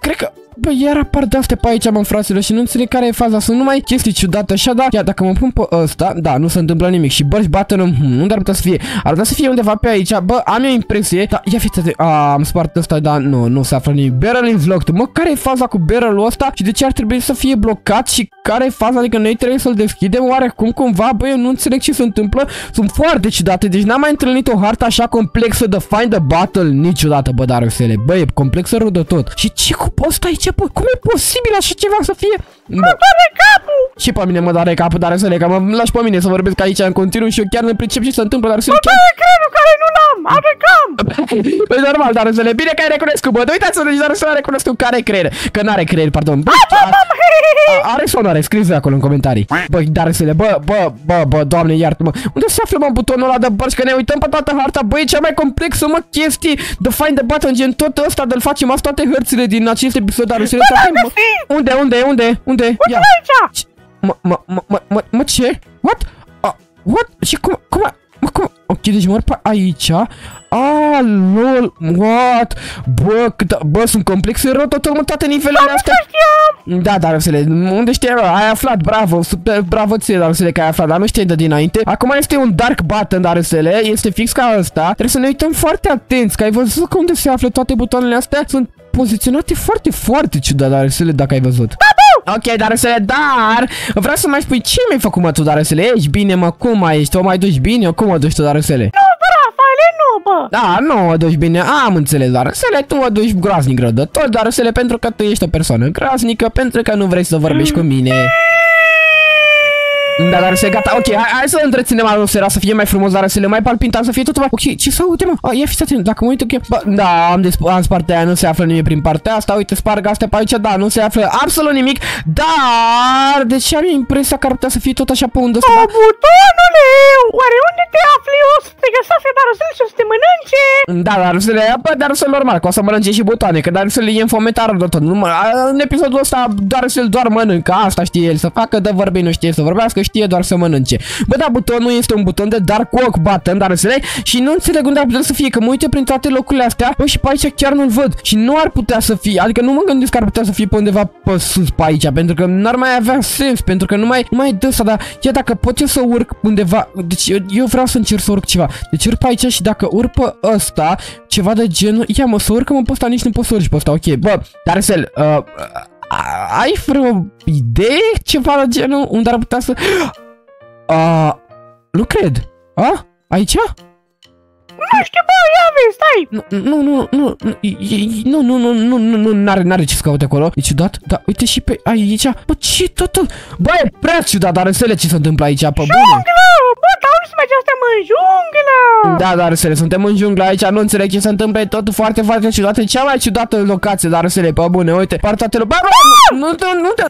Cred că... Bă, iar apar de-astea pe aici, mă, fraților, și nu înțeleg care e faza. Sunt numai chestii ciudate așa, da? Ia, dacă mă pun pe ăsta, da, nu se întâmplă nimic. Și bărci button, unde ar putea să fie? Ar putea să fie undeva pe aici. Bă, am eu impresie. Da, ia fiți atent. A, am spart ăsta, da, nu se află nimic. Barrel unlocked. Mă, care e faza cu barrelul ăsta? Și de ce ar trebui să fie blocat? Și care e faza? Adică noi trebuie să-l deschidem oarecum cumva. Bă, eu nu înțeleg ce se întâmplă. Sunt foarte ciudate. Deci n-am mai întâlnit o hartă așa complexă de Find the Button niciodată, bă, Dariusele. Bă, e complexă rău de tot. Și ce cu posta aici, bă? Cum e posibil așa ceva să fie? Mă doare capul! Și pe mine mă doare capul, Dariusele, că mă lași pe mine să vorbesc aici în continuu și eu chiar nu pricep ce se întâmplă, Dariusele. Mă doare creierul care nu l-am, abecam! Bă, normal, Dariusele, bine că ai recunoscut, bă, uitați-vă, Dariusele, recunoscut că are creier, că n-are creier, pardon. Bă, are sau nu are? Scrieți acolo în comentarii. Bă, Dariusele, bă, Doamne, iartă-mă. Unde se află, mă, butonul ăla de bărci, că ne uităm pe toată harta, bă, e cea mai complexă, mă, chestii de Find the Button, gen tot ăsta de-l facem asta toate hărțile din acest episod, Dariusele. Unde? Ia. Aici! Mă, ce? What? What? Și cum? Ok, deci mă urc pe aici. Ah, lol, what? Bă, bă, sunt complexe rău totul, mă, toate nivelurile astea. Da, Dariusele, unde știi, ai aflat, bravo, super, bravo ție, Dariusele, că ai aflat, dar nu știi de dinainte. Acum este un dark button, Dariusele, este fix ca ăsta. Trebuie să ne uităm foarte atenți, că ai văzut unde se află toate butoanele astea? Sunt poziționate foarte, foarte ciudat, Dariusele, dacă ai văzut. Ok, Dariusele, dar vreau să mai spui ce mi-ai făcut, mă, tu, Dariusele? Ești bine, mă, cum mai ești? O mai duci bine? O cum mă duci tu, Dariusele? Nu, bă, Rafaele, nu, bă! Da, nu o duci bine, am înțeles, Dariusele, tu o duci groaznic rău de tot, Dariusele, pentru că tu ești o persoană groaznică, pentru că nu vrei să vorbești cu mine. Da, Dariusele, gata, ok, hai să întreținem al nostru, să fie mai frumos, Dariusele, mai palpintat, să fie totul mai... Ok, ce să uite, mă? Ia fiți atent, dacă mă uit, ok, bă, da, am spart aia, nu se află nimic prin partea asta, uite, sparg astea pe aici, da, nu se află absolut nimic, dar... Deci am impresia că ar putea să fie tot așa pe unde ăsta, da? Butonule, oare unde te afli? O să te găsească, Dariusele, și o să te mănânce! Da, Dariusele, bă, Dariusele, normal, că o să mănânce și butoane, că Dariusele e înfometar de tot, în episodul ăsta, Dariusele doar mănâncă, asta știe el să facă, de vorbi, nu știe să vorbească, știe doar să mănânce. Bă, da, butonul este un buton de Dark Walk Button, Dariusele, și nu înțeleg unde ar putea să fie, că mă uite prin toate locurile astea, bă, și pe aici chiar nu-l văd. Și nu ar putea să fie, adică nu mă gândesc că ar putea să fie pe undeva pe sus, pe aici, pentru că n-ar mai avea sens, pentru că nu mai dă asta, dar ia dacă pot eu să urc undeva, deci eu vreau să încerc să urc ceva. Deci urc pe aici și dacă urc pe ăsta, ceva de genul, ia mă, să urcă, mă, pe ăsta nici nu pot să urci pe ăsta, ok, bă, Dariusele, ai vreo idee? Ceva la genul? Unde ar putea să... nu cred. A? Aici? Nu știu, bă, ia vezi, stai! Nu, n-are ce să caute acolo. E ciudat? Da, uite și pe aici. Bă, ce totul? Bă, e prea ciudat, Dariusele, ce se întâmplă aici, pe bune. Bă, dar unde se merge? Suntem în junglă! Da, Dariusele, suntem în junglă aici, nu înțeleg ce se întâmplă, e totul foarte, foarte ciudat. E cea mai ciudată locație, Dariusele, pe bune, uite. Partatele, bă, nu te...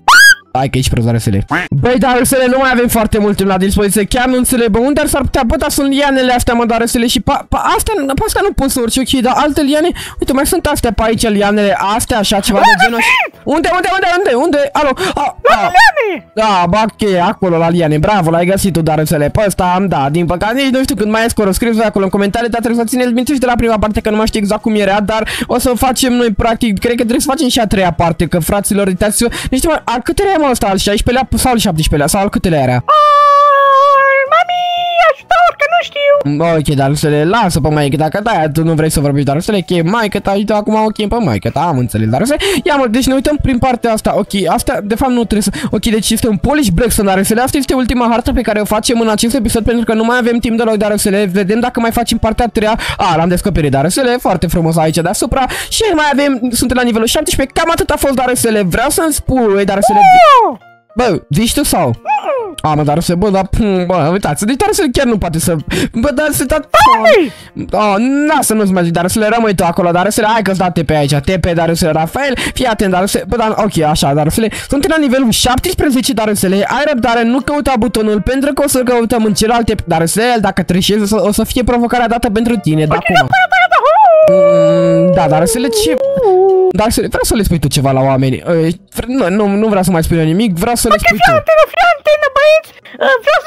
Hai că ești prost, Dariusele. Băi, Dariusele, nu mai avem foarte mult timp la dispoziție. Chiar nu înțeleg, bă, unde s-ar putea? Bă, dar sunt lianele astea, mă, Dariusele, și pe astea nu pot să urci, ok, dar alte liane. Uite, mai sunt astea pe aici, lianele astea, așa ceva de genul. Unde? Alo? La liane! Da, bă, ok, acolo la liane, bravo, l-ai găsit tu, Dariusele. Pe ăsta am dat, din păcate, nici nu știu când mai e scor, scrieți acolo în comentarii, dar trebuie să țineți minte și de la prima parte, că nu mai știu exact cum era, dar o să facem noi, practic, cred că trebuie să facem și a treia parte, că, fraților, uitați-vă, nici mai, al câtelea mă ăsta, al 16-lea sau al 17-lea, sau al câtelea era? Mami, ajută, orică nu știu! Ok, Dariusele, lasă pe maică, dacă da, tu nu vrei să vorbești, Dariusele, că e maică, ta, ajută acum, ok, pe maică, ta, am înțeles, Dariusele. Ia, mă, deci ne uităm prin partea asta, ok, asta, de fapt, nu trebuie să... Ok, deci este un polish breakstone, Dariusele, asta este ultima hartă pe care o facem în acest episod, pentru că nu mai avem timp deloc, Dariusele, vedem dacă mai facem partea a treia. A, l-am descoperit, Dariusele, foarte frumos aici deasupra și mai avem, suntem la nivelul 17, cam atât a fost, Dariusele, vreau să-mi spui, Dariusele... Bă, vii tu sau? Mă, Dariusele, bă, dar... Bă, uitați, deci Dariusele chiar nu poate să... Bă, Dariusele, da... Lasă, nu-ți mergi, Dariusele, rămâi tu acolo, Dariusele, hai că-ți da TP aici, TP, Dariusele, Rafael, fii atent, Dariusele, bă, dar... Ok, așa, Dariusele, sunt la nivelul 17, Dariusele, ai răbdare, nu căuta butonul, pentru că o să-l căutăm în celelalte... Dariusele, dacă trășezi, o să fie provocarea dată pentru tine, da, acum. Da, Dariusele, ce... Dariusele, vreau să le spui tu ceva la oameni. Nu vreau să mai spui nimic, vreau să le spui tu. Fii antenă, băieți! Vreau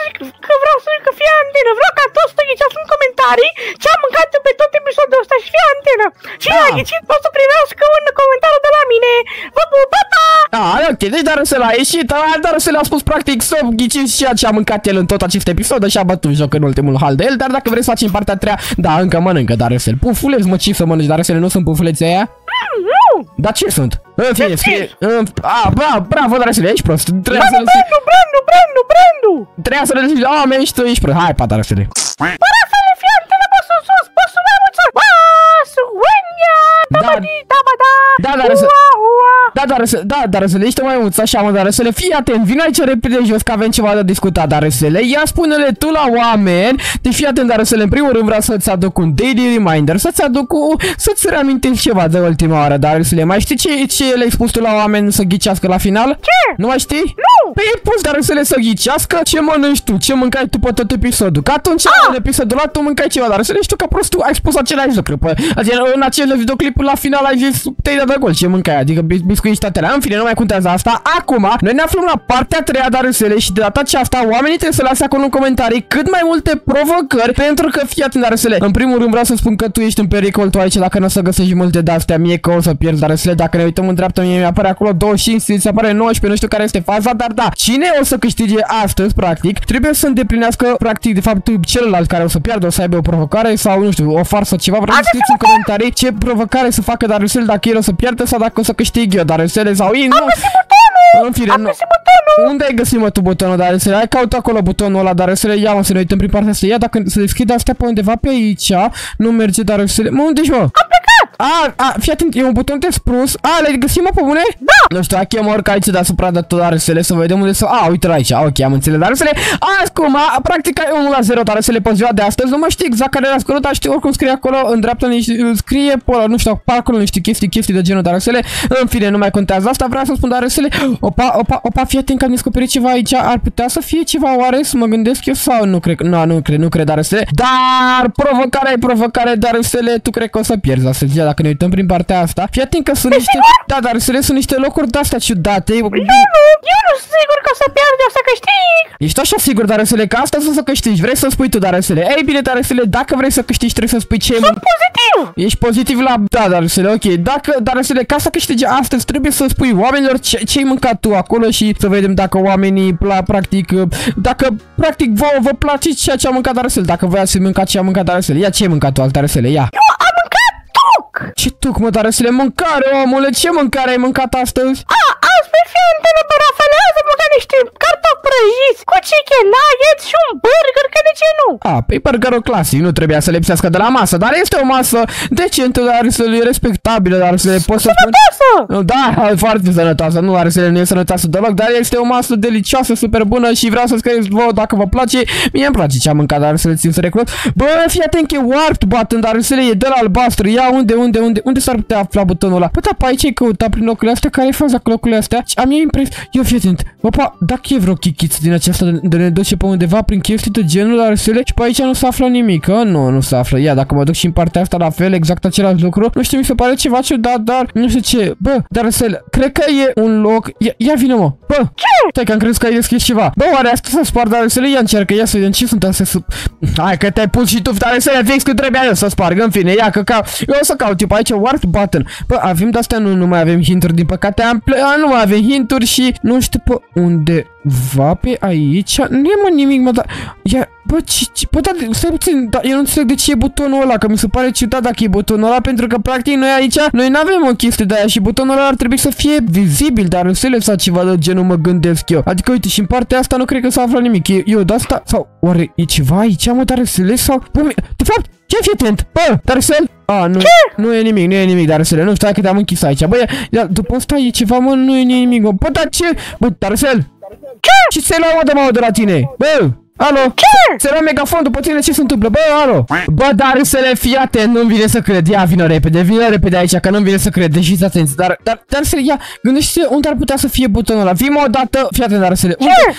să zic că fii antenă, vreau ca toți să stai aici în comentarii ce am mâncat uite pe tot episodul ăsta și fie antenă. Și aici poți să primească un comentariu de la mine. Vă pup, pa, pa! Da, ok, deci Dariusel a ieșit, Dariusel a spus practic să ghiciți ceea ce a mâncat el în tot acest episod, și a bătut joc în ultimul hal de el, dar dacă vrei să faci în partea a 3-a, da, încă mănâncă Dariusel. Pufuleți, mă, ce să mănânci, Dariusel, nu sunt pufuleți aia? Nu! Dar ce sunt? În fine, bravo, Dariusel, ești prost. Brandu! Trebuie să rezolvi, ești tu, ești prost. Hai, pa, Dariusel. Da, Dariusel, ești mai mult, așa, mă, Dariusel, fii atent, vin aici repede jos, că avem ceva de discutat, Dariusel. Ia spune-le tu la oameni, deci fii atent, Dariusel, în primul rând vreau să-ți aduc un daily reminder, să-ți reamintești ceva de ultima oară, Dariusel. Mai știi ce le-ai spus tu la oameni să ghicească la final? Ce? Nu mai știi? Nu! Păi ai pus, Dariusel, să ghicească ce mănânci tu, ce mâncai tu pe tot episodul, că atunci în episodul ăla tu mâncai ceva, Dariusel, și tu că prost tu ai spus același lucru, în acel videoclip la final ai zis te-ai dat de gol, ce mâncai, adică biscuiți tatele. În fine, nu mai contează asta. Acum, noi ne aflăm la partea a 3-a, Dariusel, și de data aceasta oamenii trebuie să lase acolo în comentarii cât mai multe provocări, pentru că fii atent, Dariusel. În primul rând vreau să spun că tu ești în pericol, tu aici, dacă nu o să găsești multe de-astea, mie că o să pierzi, Dariusel. Dacă ne uităm în dreapta, mie mi-apare acolo 25, se apare 19, nu știu care este faza, dar da, cine o să câștige astăzi, practic, trebuie să îndeplinească, practic, de fapt, celălalt care o să piardă, o să aibă o provocare sau, nu știu, o farsă, ceva. Vreau să scrieți în comentarii ce provocare să facă Dariusel, dacă el o să pierde sau dacă o să câștig eu, Dariusel, sau ei nu. În fine, nu. Unde ai găsit, mă, tu butonul, Dariusel? Hai, caută acolo butonul ăla, Dariusel. Ia, mă, să ne uităm prin partea asta. Ia, dacă se deschide astea pe undeva pe aici, nu merge, Dariusel. Mă, unde-și, mă? A plecat! Fii atent, e un buton de spruns. L-ai găsit, mă, pe bune? Da! Nu știu, hai, mă, urc aici deasupra de tot, Dariusel, să vedem unde să... uite la aici, ok, am înțeles, Dariusel. Acum, practic, ai 1-0, Dariusel, pe ziua de astăzi. Nu mă știu exact care era scorul, dar știu oricum scrie acolo, în dreapta, scrie, nu știu, parcul, nu știu, chestii de genul, Dariusel. În fine, nu mai contează asta, vreau să spun, Dariusel. Opa, fii atent că am descoperit ceva aici. Ar putea să fie ceva oare, să mă gândesc eu sau nu cred, nu cred, Dariusel. Dar provocarea, Dariusel, tu cred că o să pierzi astăzi, dacă ne uităm prin partea asta. Fii atent că sunt niște, da, Dariusel, sunt niște locuri de-astea ciudate. Eu nu sunt sigur că o să pierzi, o să câștig. Ești așa sigur, Dariusel, că asta o să câștigi? Vrei să spui tu, Dariusel? Ei bine, Dariusel, dacă vrei să câștigi, trebuie să spui ce. Sunt pozitiv. Ești pozitiv la, da, Dariusel, ok. Dacă, Dariusel, ca să câștigi astăzi, trebuie să spui oamenilor ce-ai mâncat tu acolo și să vedem dacă oamenii, dacă practic vă place ceea ce a mâncat Dariusel, dacă voi ați mâncat ce a mâncat Dariusel. Ia, ce ai mâncat tu, Dariusel, ia. Eu am mâncat tuc! Ce tuc, mă, Dariusel, mâncare, omule, ce mâncare ai mâncat astăzi? Azi pe fiantele pe Rafael, azi am mâncat niște cartofi prăjiți cu chicken nuggets și un burger, că de ce nu? Pe burgerul clasic, nu trebuia să lipsească de la masă, dar este o masă decentă, Dariusel, respectabilă, Dariusel, poți să spun... Da, foarte sănătoasă, nu, Dariusel, nu e sănătoasă deloc, dar este o masă delicioasă, super bună și vreau să scrieți vouă dacă vă place. Mie îmi place ce am mâncat, Dariusel, țin să recunosc. Bă, fii atent că e Warped Button, Dariusel, e de la albastru. Ia, unde s-ar putea afla butonul ăla? Bă, da, pe aici ai căutat prin locurile astea, care e faza cu locurile astea? Am eu impresia, fii atent, opa, dacă e vreo chichiță din aceasta de ne duce pe undeva prin chestii de genul, Dariusel, și pe aici nu se află nimic, nu se află. Ia, dacă mă duc și în partea asta la fel, exact același lucru. Nu știu, mi se pare ceva ciudat, dar nu știu ce. Bă, Dariusel, cred că e un loc. Ia vină, mă. Bă, stai că am crezut că ai deschis ceva. Bă, oare asta s-a spart, Dariusel? Ia, încearcă, ia să vedem ce sunt astea. Hai că te-ai pus și tu, Dariusel, fix că trebuia eu să sparg. În fine, ia că eu o să caut pe aici Warped Button. Bă, avem de astea, nu mai avem hinturi, din păcate. Nu mai avem hinturi și nu știu pe unde va pe aici. Nu e, mă, nimic, mă, dar ia, bă, dar stai puțin, dar eu nu înțeleg de ce e butonul ăla, că mi se pare ciudat dacă e butonul ăla, pentru că practic noi aici, noi nu avem o chestie de aia și butonul ăla ar trebui să fie vizibil, dar nu se lăsa ceva de genul, mă gândesc eu. Adică uite, și în partea asta nu cred că s-a aflat nimic. Eu de asta sau oare e ceva aici, mă, dar se lăsa sau bă, de fapt, ce fii atent? Bă, Dariusel? Nu. Ce? Nu e nimic, Dariusel, nu știu că te-am închis aici. Bă, ia, după asta e ceva, mă, nu e nimic. Bă, dar ce? Bă, Dariusel? Ce? Ce se laudă, mă, de la tine? Bă! Alo? Ce? Se lua megafon după tine, ce se întâmplă? Bă, alo? Bă, Dariusel, fii atent, nu-mi vine să cred. Ia, vină repede aici, că nu-mi vine să cred. Deși atenți, dar Dariusel, ia, gândește-te unde ar putea să fie butonul ăla. Vim o dată, fii atent, Dariusel.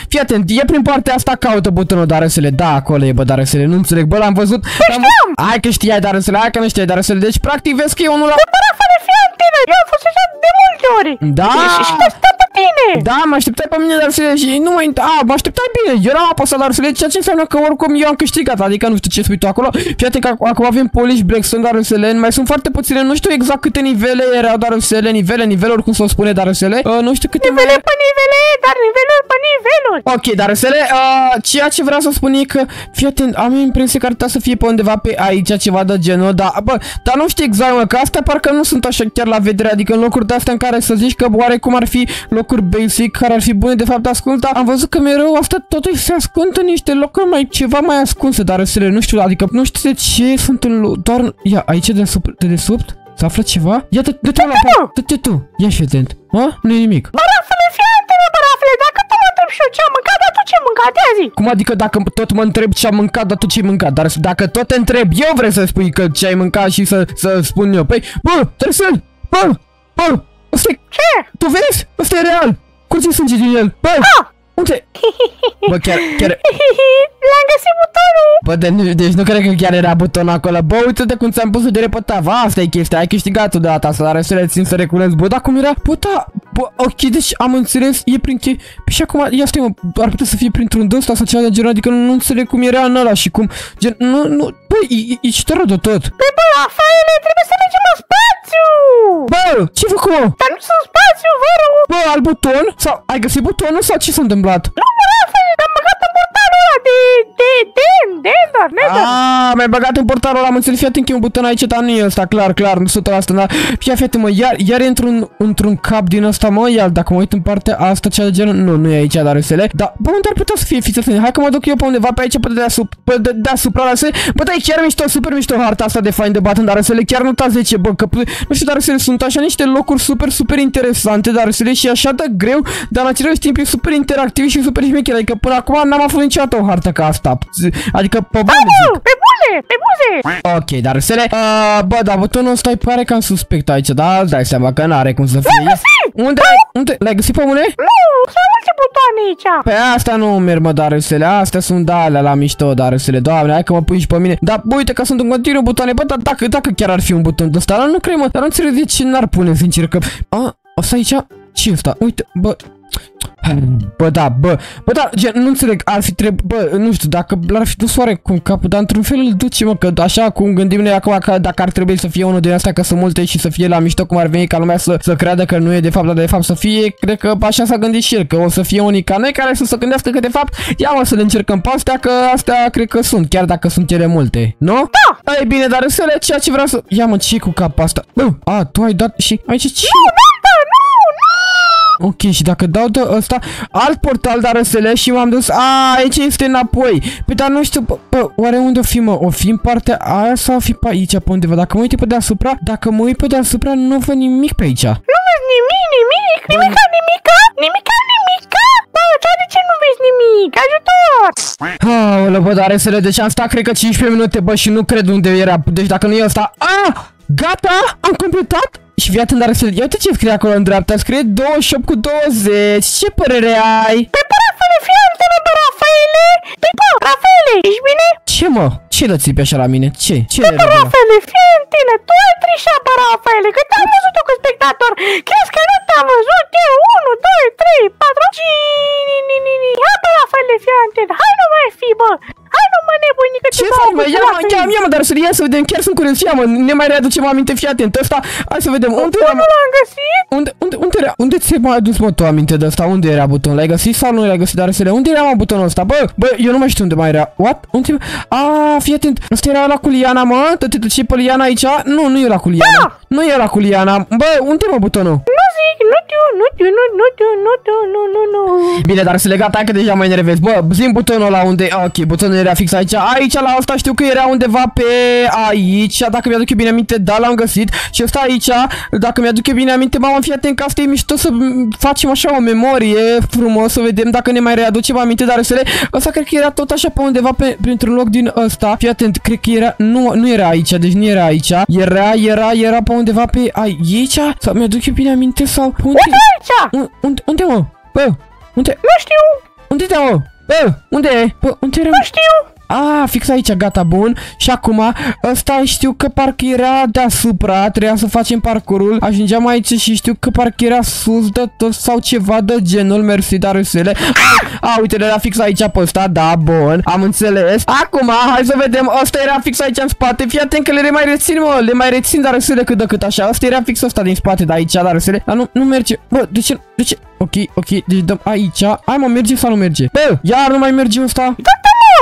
Fii atent, e prin partea asta, caută butonul, Dariusel. Da, acolo e, bă, Dariusel, nu înțeleg. Bă, l-am văzut. Hai că știai, Dariusel, hai că nu știai, Dariusel. Deci, practic, vezi că e unul la... Eu am fost așa de multe ori. Da. Și te-a stat pe tine. Da, mă așteptai pe mine, Dariusel, și nu mă așteptai bine. Eu n-am apăsat, Dariusel, ceea ce înseamnă că oricum eu am câștigat, adică nu știu ce spui tu acolo. Fiate că acum avem Polish, Blackstone, Dariusel, mai sunt foarte puține, nu știu exact câte nivele erau Dariusel, nivele, oricum se spune Dariusel, nu știu câte nivele pe nivele, dar niveluri pe niveluri. Ok, Dariusel, ceea ce vreau să spun e că, fii atent, am impresia că ar putea să fie pe undeva pe aici ceva de genul, dar, bă, dar nu știu exact, mă, că astea parcă nu sunt așa chiar la vedere, adică în locuri de astea în care să zici că oarecum ar fi locuri basic care ar fi bune, de fapt ascult, dar am văzut că mereu asta totuși se ascunde în niște locuri mai ceva mai ascunse, dar Dariusel, nu știu, adică nu știu de ce sunt în doar, ia, aici de desubt, se află ceva? Ia, dă-te la apă, dă-te tu, ia și atent, ha? Nu e nimic. Dacă tot mă întreb și eu ce am mâncat, dar tu ce ai mâncat, ia zi? Cum adică dacă tot mă întreb ce am mâncat, dar tu ce ai mâncat? Dar dacă tot te întreb, eu vreau să spui că ce ai mâncat și să spun eu. Păi, bă, trebuie să... Bă, asta-i... Ce? Tu vezi? Asta e real! Curții sânge din el, bă! Ah! Unde? Bă, chiar... L-am găsit butonul! Bă, deci nu cred că chiar era butonul acolo. Bă, uite-te cum ți-am pus-o de repătava. Asta e chestia, ai câștigat-o de data asta, dar restul țin să recunosc. Bă, dar cum era? Bă, da... Bă, ok, deci am înțeles, e prin cheie. Și acum, ia stai, mă, ar putea să fie printr-un dăsta sau ceva de genul, adică nu înțeleg cum era în ăla și cum... Gen, nu... Bă, e citară de tot. Păi, bă, Rafaele, trebuie să mergem la spațiu! Bă, ce fac acum? Dar nu sunt spațiu, vă rog! Bă, al buton? Sau, ai găsit butonul sau ce s-a întâmplat? Nu, bă, Rafaele, am băgat în portalul ăla de... Aaa, mi-ai băgat în portalul ăla, am înțeles, fii atent că e un buton aici, dar nu e ăsta, clar, 100%, dar... Fii atent, mă, iar e într-un cap din ăsta, mă, iar dacă mă uit în partea asta, cea de genul, nu e aici, Dariusel, dar, bă, unde ar putea să fie, fițe, hai că mă duc eu pe undeva pe aici, pe deasupra, la se, bă, dar e chiar mișto, super mișto harta asta de Find the Button, Dariusel, chiar nota 10, bă, că, nu știu, Dariusel, sunt așa niște locuri super interesante, Dariusel, și așa de greu, dar în același timp e super interactiv și super șmecher, adică până acum n-am aflat niciodată o hartă ca asta, adică, pe bune, zic. Pe bune, pe bune! Ok, Dariusel, bă, dar butonul ăsta îi pare cam suspect aici, da, îți dai seama că n-are cum să fie. Unde? L-ai găsit pe mâine? Nu, sunt multe butoane aici. Pe asta nu merg, mă, Dariusel, astea sunt alea la mișto, Dariusel, doamne, hai că mă pui și pe mine. Dar uite că sunt în continuu butoane, bă, dar dacă chiar ar fi un buton de ăsta, nu cred, mă, dar nu înțeleg de ce n-ar pune, sincer, că... A, asta aici? Ce ăsta? Uite, bă... Bă, da, gen, nu înțeleg, ar fi trebuit, bă, nu știu, dacă l-ar fi dus oarecum capul, dar într-un fel îl duce, mă, că așa cum gândim noi acum, că dacă ar trebui să fie unul din astea, că sunt multe și să fie la mișto, cum ar veni ca lumea să creadă că nu e de fapt, dar de fapt să fie, cred că așa s-a gândit și el, că o să fie unii ca noi care să se gândească că de fapt, ia mă să le încercăm pe astea, că astea cred că sunt, chiar dacă sunt ele multe, nu? Da! Ei bine, dar să le ceea ce vreau să... Ia mă, ce cu capul asta? Bă, a, tu ai dat și... Aici ce? Ok, și dacă dau de ăsta alt portal, Dariusel, și m-am dus... A, aici este înapoi. Păi, dar nu știu, bă, oare unde o fi, mă? O fi în partea aia sau o fi pe aici, pe undeva? Dacă mă uit pe deasupra, nu văd nimic pe aici. Nu vezi nimica? Bă, dar de ce nu vezi nimic? Ajutor! Aoleu, bă, Dariusel, deci am stat, cred că 15 minute, bă, și nu cred unde era. Deci dacă nu e ăsta... A, gata, am completat? Și fii atent, Dariusel, ia uite ce scrie acolo în dreapta, scrie 28 cu 20. Ce părere ai? Pe bă, Rafaele, fii atent, bă, Rafaele. Pe bă, Rafaele, ești bine? Ce, mă? Ce le țipi așa la mine? Ce? Ce le rău? Rafaele, fii în tine, tu ai trișat, bă, Rafaele, că te-am văzut eu cu spectator. Crezi că nu te-am văzut eu? 1, 2, 3, 4, 5. Ia, bă, Rafaele, fii în tine, hai nu mai fi, bă. Hai nu mă nebuni că ce faci, mă, ia, mă, dar să ia să vedem, chiar sunt curios, ia, mă, ne mai readucem aminte, fii atent, ăsta, hai să vedem, unde era, mă? L-am găsit? Unde era, unde ți-ai mai adus, mă, tu aminte de ăsta, unde era butonul, l-ai găsit sau nu l-ai găsit, dar să le, unde era, mă, butonul ăsta, bă, eu nu mai știu unde mai era, what, unde, a, fii atent, ăsta era la Culiana, mă, te duci pe Liana aici, nu e la Culiana, nu e la Culiana, bă, unde, mă, butonul? Nu. Bine, dar se legat, hai că deja mai nervez. Bă, zi butonul ăla unde... Ok, butonul era fix aici. Aici la asta știu că era undeva pe aici. Dacă mi-aduc eu bine aminte, da, l-am găsit. Și ăsta aici, dacă mi-aduc eu bine aminte, mamă, fii atent că asta e mișto să facem așa o memorie frumos, să vedem dacă ne mai readucem aminte, dar să le... Ăsta cred că era tot așa pe undeva printr-un loc din ăsta. Fii atent, cred că era... Nu era aici, deci nu era aici. Era pe undeva pe aici. Sau mi-aduc eu bine aminte sau... Unde, mă? Bă, unde? Nu știu! Unde te-am, mă? Bă, unde e? Bă, unde era? Nu știu! Ah, fix aici, gata, bun. Și acum, ăsta știu că parcă era deasupra, trebuia să facem parcurul. Ajungeam aici și știu că parcă era sus de tot sau ceva de genul. Mersi, Dariusele. Ah, uite, era fix aici pe ăsta, da, bun. Am înțeles. Acum, hai să vedem. Ăsta era fix aici în spate. Fii atent că le mai rețin, mă. Le mai rețin, Dariusele, cât de cât așa. Ăsta era fix ăsta din spate de aici, Dariusele. Dar nu merge. Bă, de ce? De ce? Ok, ok, deci dăm aici. Hai, mă, merge sau nu merge? Bă, iar nu mai merge ăsta.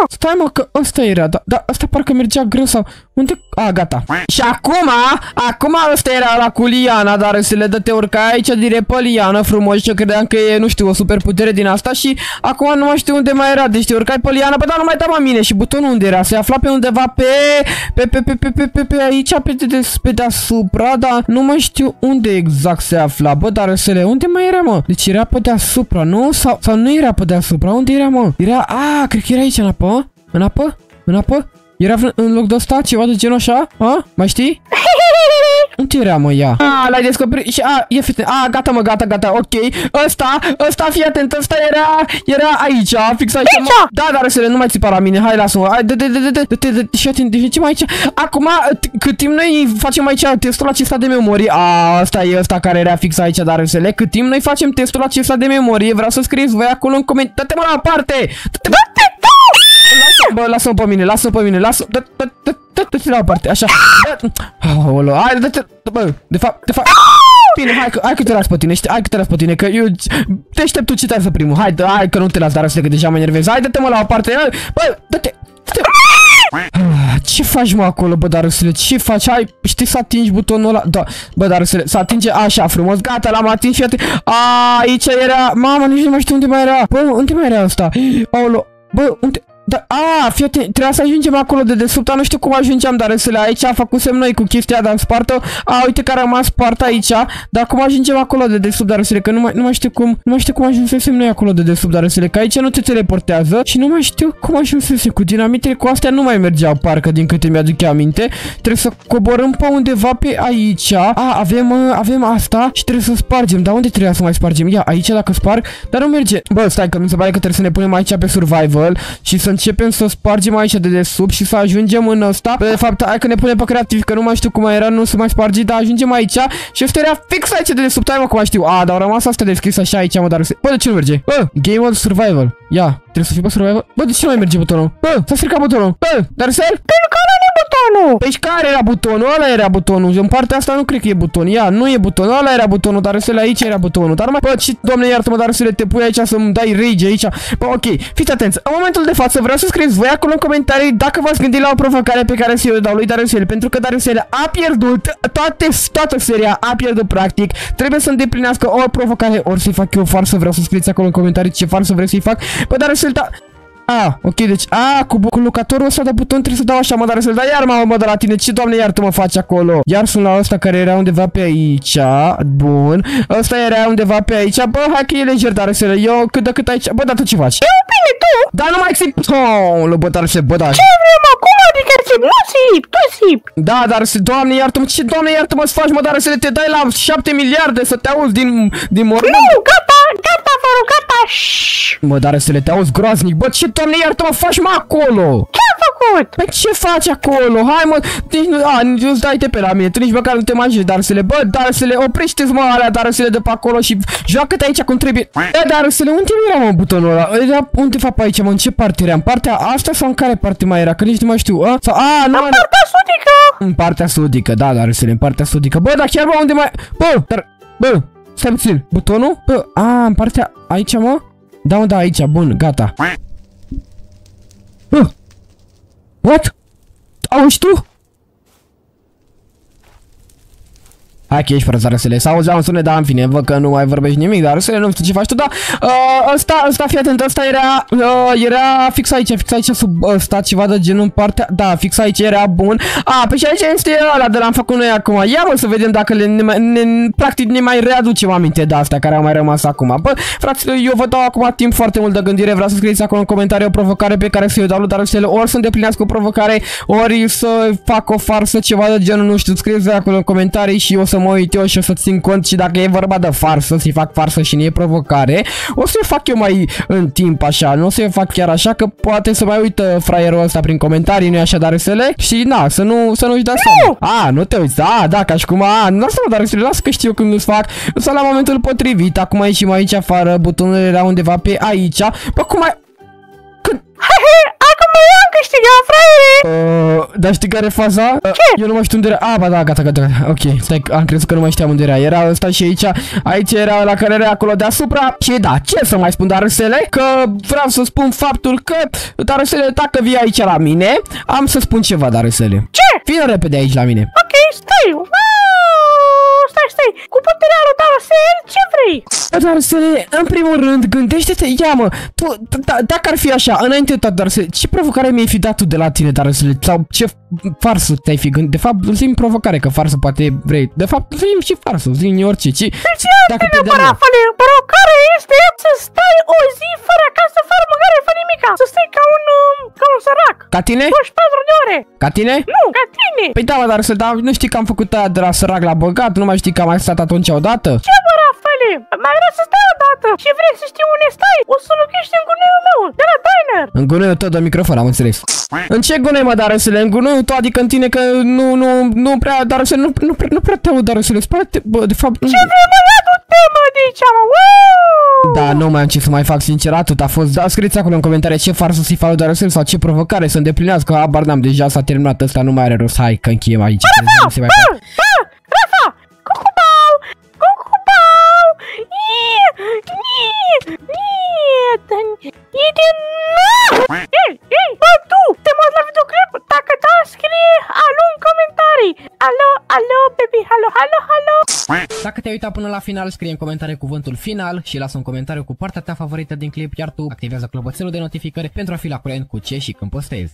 Stai, mă, că ăsta era, dar ăsta parcă mergea greu sau... Unde? A, gata. Și acum ăsta era la cu liana, dar se le dă, te urca aici direct pe liana, frumos, eu credeam că e, nu știu, o super putere din asta și acum nu mai știu unde mai era, deci te urcai pe liana, bă, dar nu mai da, mă, mine, și butonul unde era, se afla pe undeva pe aici, pe deasupra, dar nu mai știu unde exact se afla, bă, dar se le, unde mai era, mă? Deci era pe deasupra, nu? Sau nu era pe deasupra, unde era, mă? Era, a, cred că era aici, în apă, în apă, în apă? Era în loc de ăsta ceva de genul așa? A? Mai știi? Unde era, mă, ea? A, l-ai descoperit și a, e fete. A, gata, mă, gata, ok. Ăsta, fii atent, ăsta era aici, fix aici. Da, dar nu mai țipa la mine, hai, lasă-mă. Hai, de și atent, de ce mai aici? Acum, cât timp noi facem aici testul acesta de memorie, a, ăsta e ăsta care era fix aici, Dariusele, cât timp noi facem testul acesta de memorie, vreau să scrieți voi acolo în comentarii. Dă-te, mă, la parte! Bă, lasă-mă pe mine, lasă-mă. Dă-te la o parte, așa. Aoleu, hai, dă-te, bă, de fapt. Bine, hai că te las pe tine, că eu te aștept tu ce te-ai să primul. Hai că nu te las, Dariusele, că deja mă enervez. Hai, dă-te, mă, la o parte, bă, dă-te. Ce faci, mă, acolo, bă, Dariusele? Ce faci? Hai, știi să atingi butonul ăla? Da, bă, Dariusele, să atinge așa frumos. Gata, l-am atins și aici era, mamă, nici nu mai știu unde mai era. Bă, unde mai era ăsta? Aoleu, bă, unde... Da, a, fii atent, trebuia să ajungem acolo de desubt, dar nu știu cum ajungeam, Dariusele, aici făcusem noi cu chestia, dar am spart-o. A, uite că a rămas spart aici, dar cum ajungem acolo de desubt, Dariusele, că nu mai știu cum, ajunsesem noi acolo de desubt, Dariusele, că aici nu te teleportează și nu mai știu cum ajunsesem, cu dinamitele, cu astea nu mai mergeau, parcă, din câte mi-aduc aminte. Trebuie să coborâm pe undeva pe aici, a, avem asta și trebuie să spargem, dar unde trebuia să mai spargem? Ia, aici dacă sparg, dar nu merge. Bă, stai că mi se pare că trebuie să ne punem aici pe survival și să începem să spargem aici de desubt și să ajungem în ăsta. De fapt, hai că ne punem pe creativ, că nu mai știu cum era, nu se mai sparge, dar ajungem aici și ăsta era fix aici de desubt, hai, mă, cum mai știu. A, dar au rămas asta deschis așa aici, mă, dar... Bă, de ce nu merge? Bă, Game of Survival. Ia, trebuie să fii pe survival. Bă, de ce nu mai merge butonul? Bă, s-a stricat butonul. Bă, dar ser? Butonul. Păi care era butonul? Ăla era butonul. În partea asta nu cred că e buton. Ia, nu e butonul. Ăla era butonul, Dariusele, aici era butonul. Dar mai... Bă, și Doamne, iartă-mă, Dariusele, te pui aici să-mi dai rage aici. Bă, ok, fiți atenți. În momentul de față vreau să scrieți voi acolo în comentarii dacă v-ați gândit la o provocare pe care să o dau lui Dariusele, pentru că Dariusele a pierdut toată seria, a pierdut practic. Trebuie să îndeplinească o provocare, ori să-i fac eu farsă. Vreau să scrieți acolo în comentarii ce farsă vreau să-i fac. Bă, Dariusele, da... A, ok, deci, a, cu locatorul ăsta de buton trebuie să dau așa, mă, Dariusele, dar iar m-am de la tine, ce, Doamne, iar tu mă faci acolo? Iar sunt la ăsta care era undeva pe aici, bun, ăsta era undeva pe aici, bă, hai că e lejer, Dariusele, eu cât de cât aici, bă, dar tu ce faci? Eu, bine, tu? Dar nu mai țip, oh, bă, Dariusele, bă, dar... Ce vrem acum, adică țip, nu țip, tu țip. Da, Dariusele, Doamne, iartă-mă, ce, Doamne, iartă-mă, să faci, mă, Dariusele, te dai la 7 miliarde să te auzi din mormânt. Nu, gata, vă rog, gata, șșș. Mă, Dariusele, te auzi groaznic, bă, ce, Doamne, iartă-mă, faci, mă, acolo? Ce am făcut? Păi ce faci acolo? Hai, mă, nici nu, a, nu-ți dai-te pe la mine, tu nici măcar nu te mai ajungi, Dariusele, bă, Dariusele, oprește-ți, mă, alea, Dariusele, de pe acolo și joacă-te aici cum trebuie. Da, Dariusele, unde era, mă, butonul ăla? Era undeva pe aici, mă, în ce parte era? În partea asta sau în care parte mai era? Că nici nu mai știu, a? Sau, a, nu, în partea sudică! În partea sudică, da, Dariusele, în partea sudică. Bă, dar chiar, mă, unde mai... Bă, dar, bă, stai puțin, butonul? Bă, a, în partea aici, mă? Da, mă, da, aici, bun, gata. Bă! What? Auzi tu? Hai că ești fără, Dariusele, s-auzeam în sunet, dar în fine, văd că nu mai vorbești nimic, Dariusele, nu știu ce faci tu, dar ăsta, fii atent, ăsta era, era fix aici, sub ăsta, ceva de genul în partea, da, fix aici era, bun, a, pe și aici este ăla de l-am făcut noi acum, ia, mă, să vedem dacă practic ne mai readucem aminte de astea care au mai rămas acum. Bă, fraților, eu vă dau acum timp foarte mult de gândire, vreau să scrieți acolo în comentarii o provocare pe care să-i dau lui Dariusele, ori să îndeplinească o provocare, ori să fac o farsă, ceva de genul, nu știu, scrieți acolo în comentarii și o să mă uit eu și o să țin cont și dacă e vorba de farsă, să-i fac farsă și nu e provocare, o să fac eu mai în timp așa, nu o să fac chiar așa, că poate să mai uită fraierul ăsta prin comentarii, nu-i așa, Dariusele? Și na, să nu-și dea seama. A, nu te uiți, a, da, ca și cum, a, nu lasă-mă, Dariusele, lasă că știu când îți fac, sau la momentul potrivit. Acum ieșim aici afară, butonul era undeva pe aici, bă, cum ai... Acum eu am câștigat, fraiere! Dar știi care e faza? Ce? Eu nu mai știu unde era... Ah, ba da, gata. Ok, stai, am crezut că nu mai știam unde era. Era ăsta și aici. Aici era la care era acolo deasupra. Și da, ce să mai spun, Dariusele? Că vreau să spun faptul că, Dariusele, dacă vii aici la mine, am să spun ceva, Dariusele. Ce? Vino repede aici la mine. Ok, stai. Stai, cu puterea lui Dariusel, ce vrei? Dariusel, în primul rând, gândește-te, ia mă, tu, dacă ar fi așa, înainte de toate, Dariusel, ce provocare mi-ai fi dat tu de la tine, Dariusel, sau ce farsă te-ai fi gândit? De fapt, îl simt provocare, că farsă poate vrei, de fapt, îl simt și farsă, îl simt orice, ci... Deci, dacă te dea mea, provocare este să stai o zi fără acasă, fără mâncare, fără nimica, să stai ca un sărac. Ca tine? 24 de ore. Ca tine? Nu, ca tine. Păi da, Dariusel, dar nu știi că am făcut aia de la sărac la bogat, nu mai știi că am mai stat atunci odată? Ce bă, Rafaele? Mai vreau să stai odată. Și vrei să știi unde stai? O să locuiești în gunoiul meu, de la diner. În gunoiul tău de microfon, am înțeles. În ce gunoi, mă, Dariusele? În gunoiul tău, adică în tine, că nu prea, Dariusele, nu prea te aud, Dariusele, spune-te, bă, de fapt... Ce vrei, mă, ia du-te, mă, de aici, mă, da, nu mai am ce să mai fac, sincer, atât a fost. Da, scrieți acolo în comentarii ce farsă să-i facă Dariusel sau ce provocare să îndeplinească. Habar n-am, deja s-a terminat ăsta, nu mai are rost, hai că încheiem aici. Ei, bă, tu, te mă uit la videoclip? Dacă da, scrie Alu în comentarii. Alo, baby, halo. Dacă te-ai uitat până la final, scrie în comentarii cuvântul final și lasă un comentariu cu partea ta favorită din clip, iar tu activează clopoțelul de notificări pentru a fi la curent cu ce și când postezi.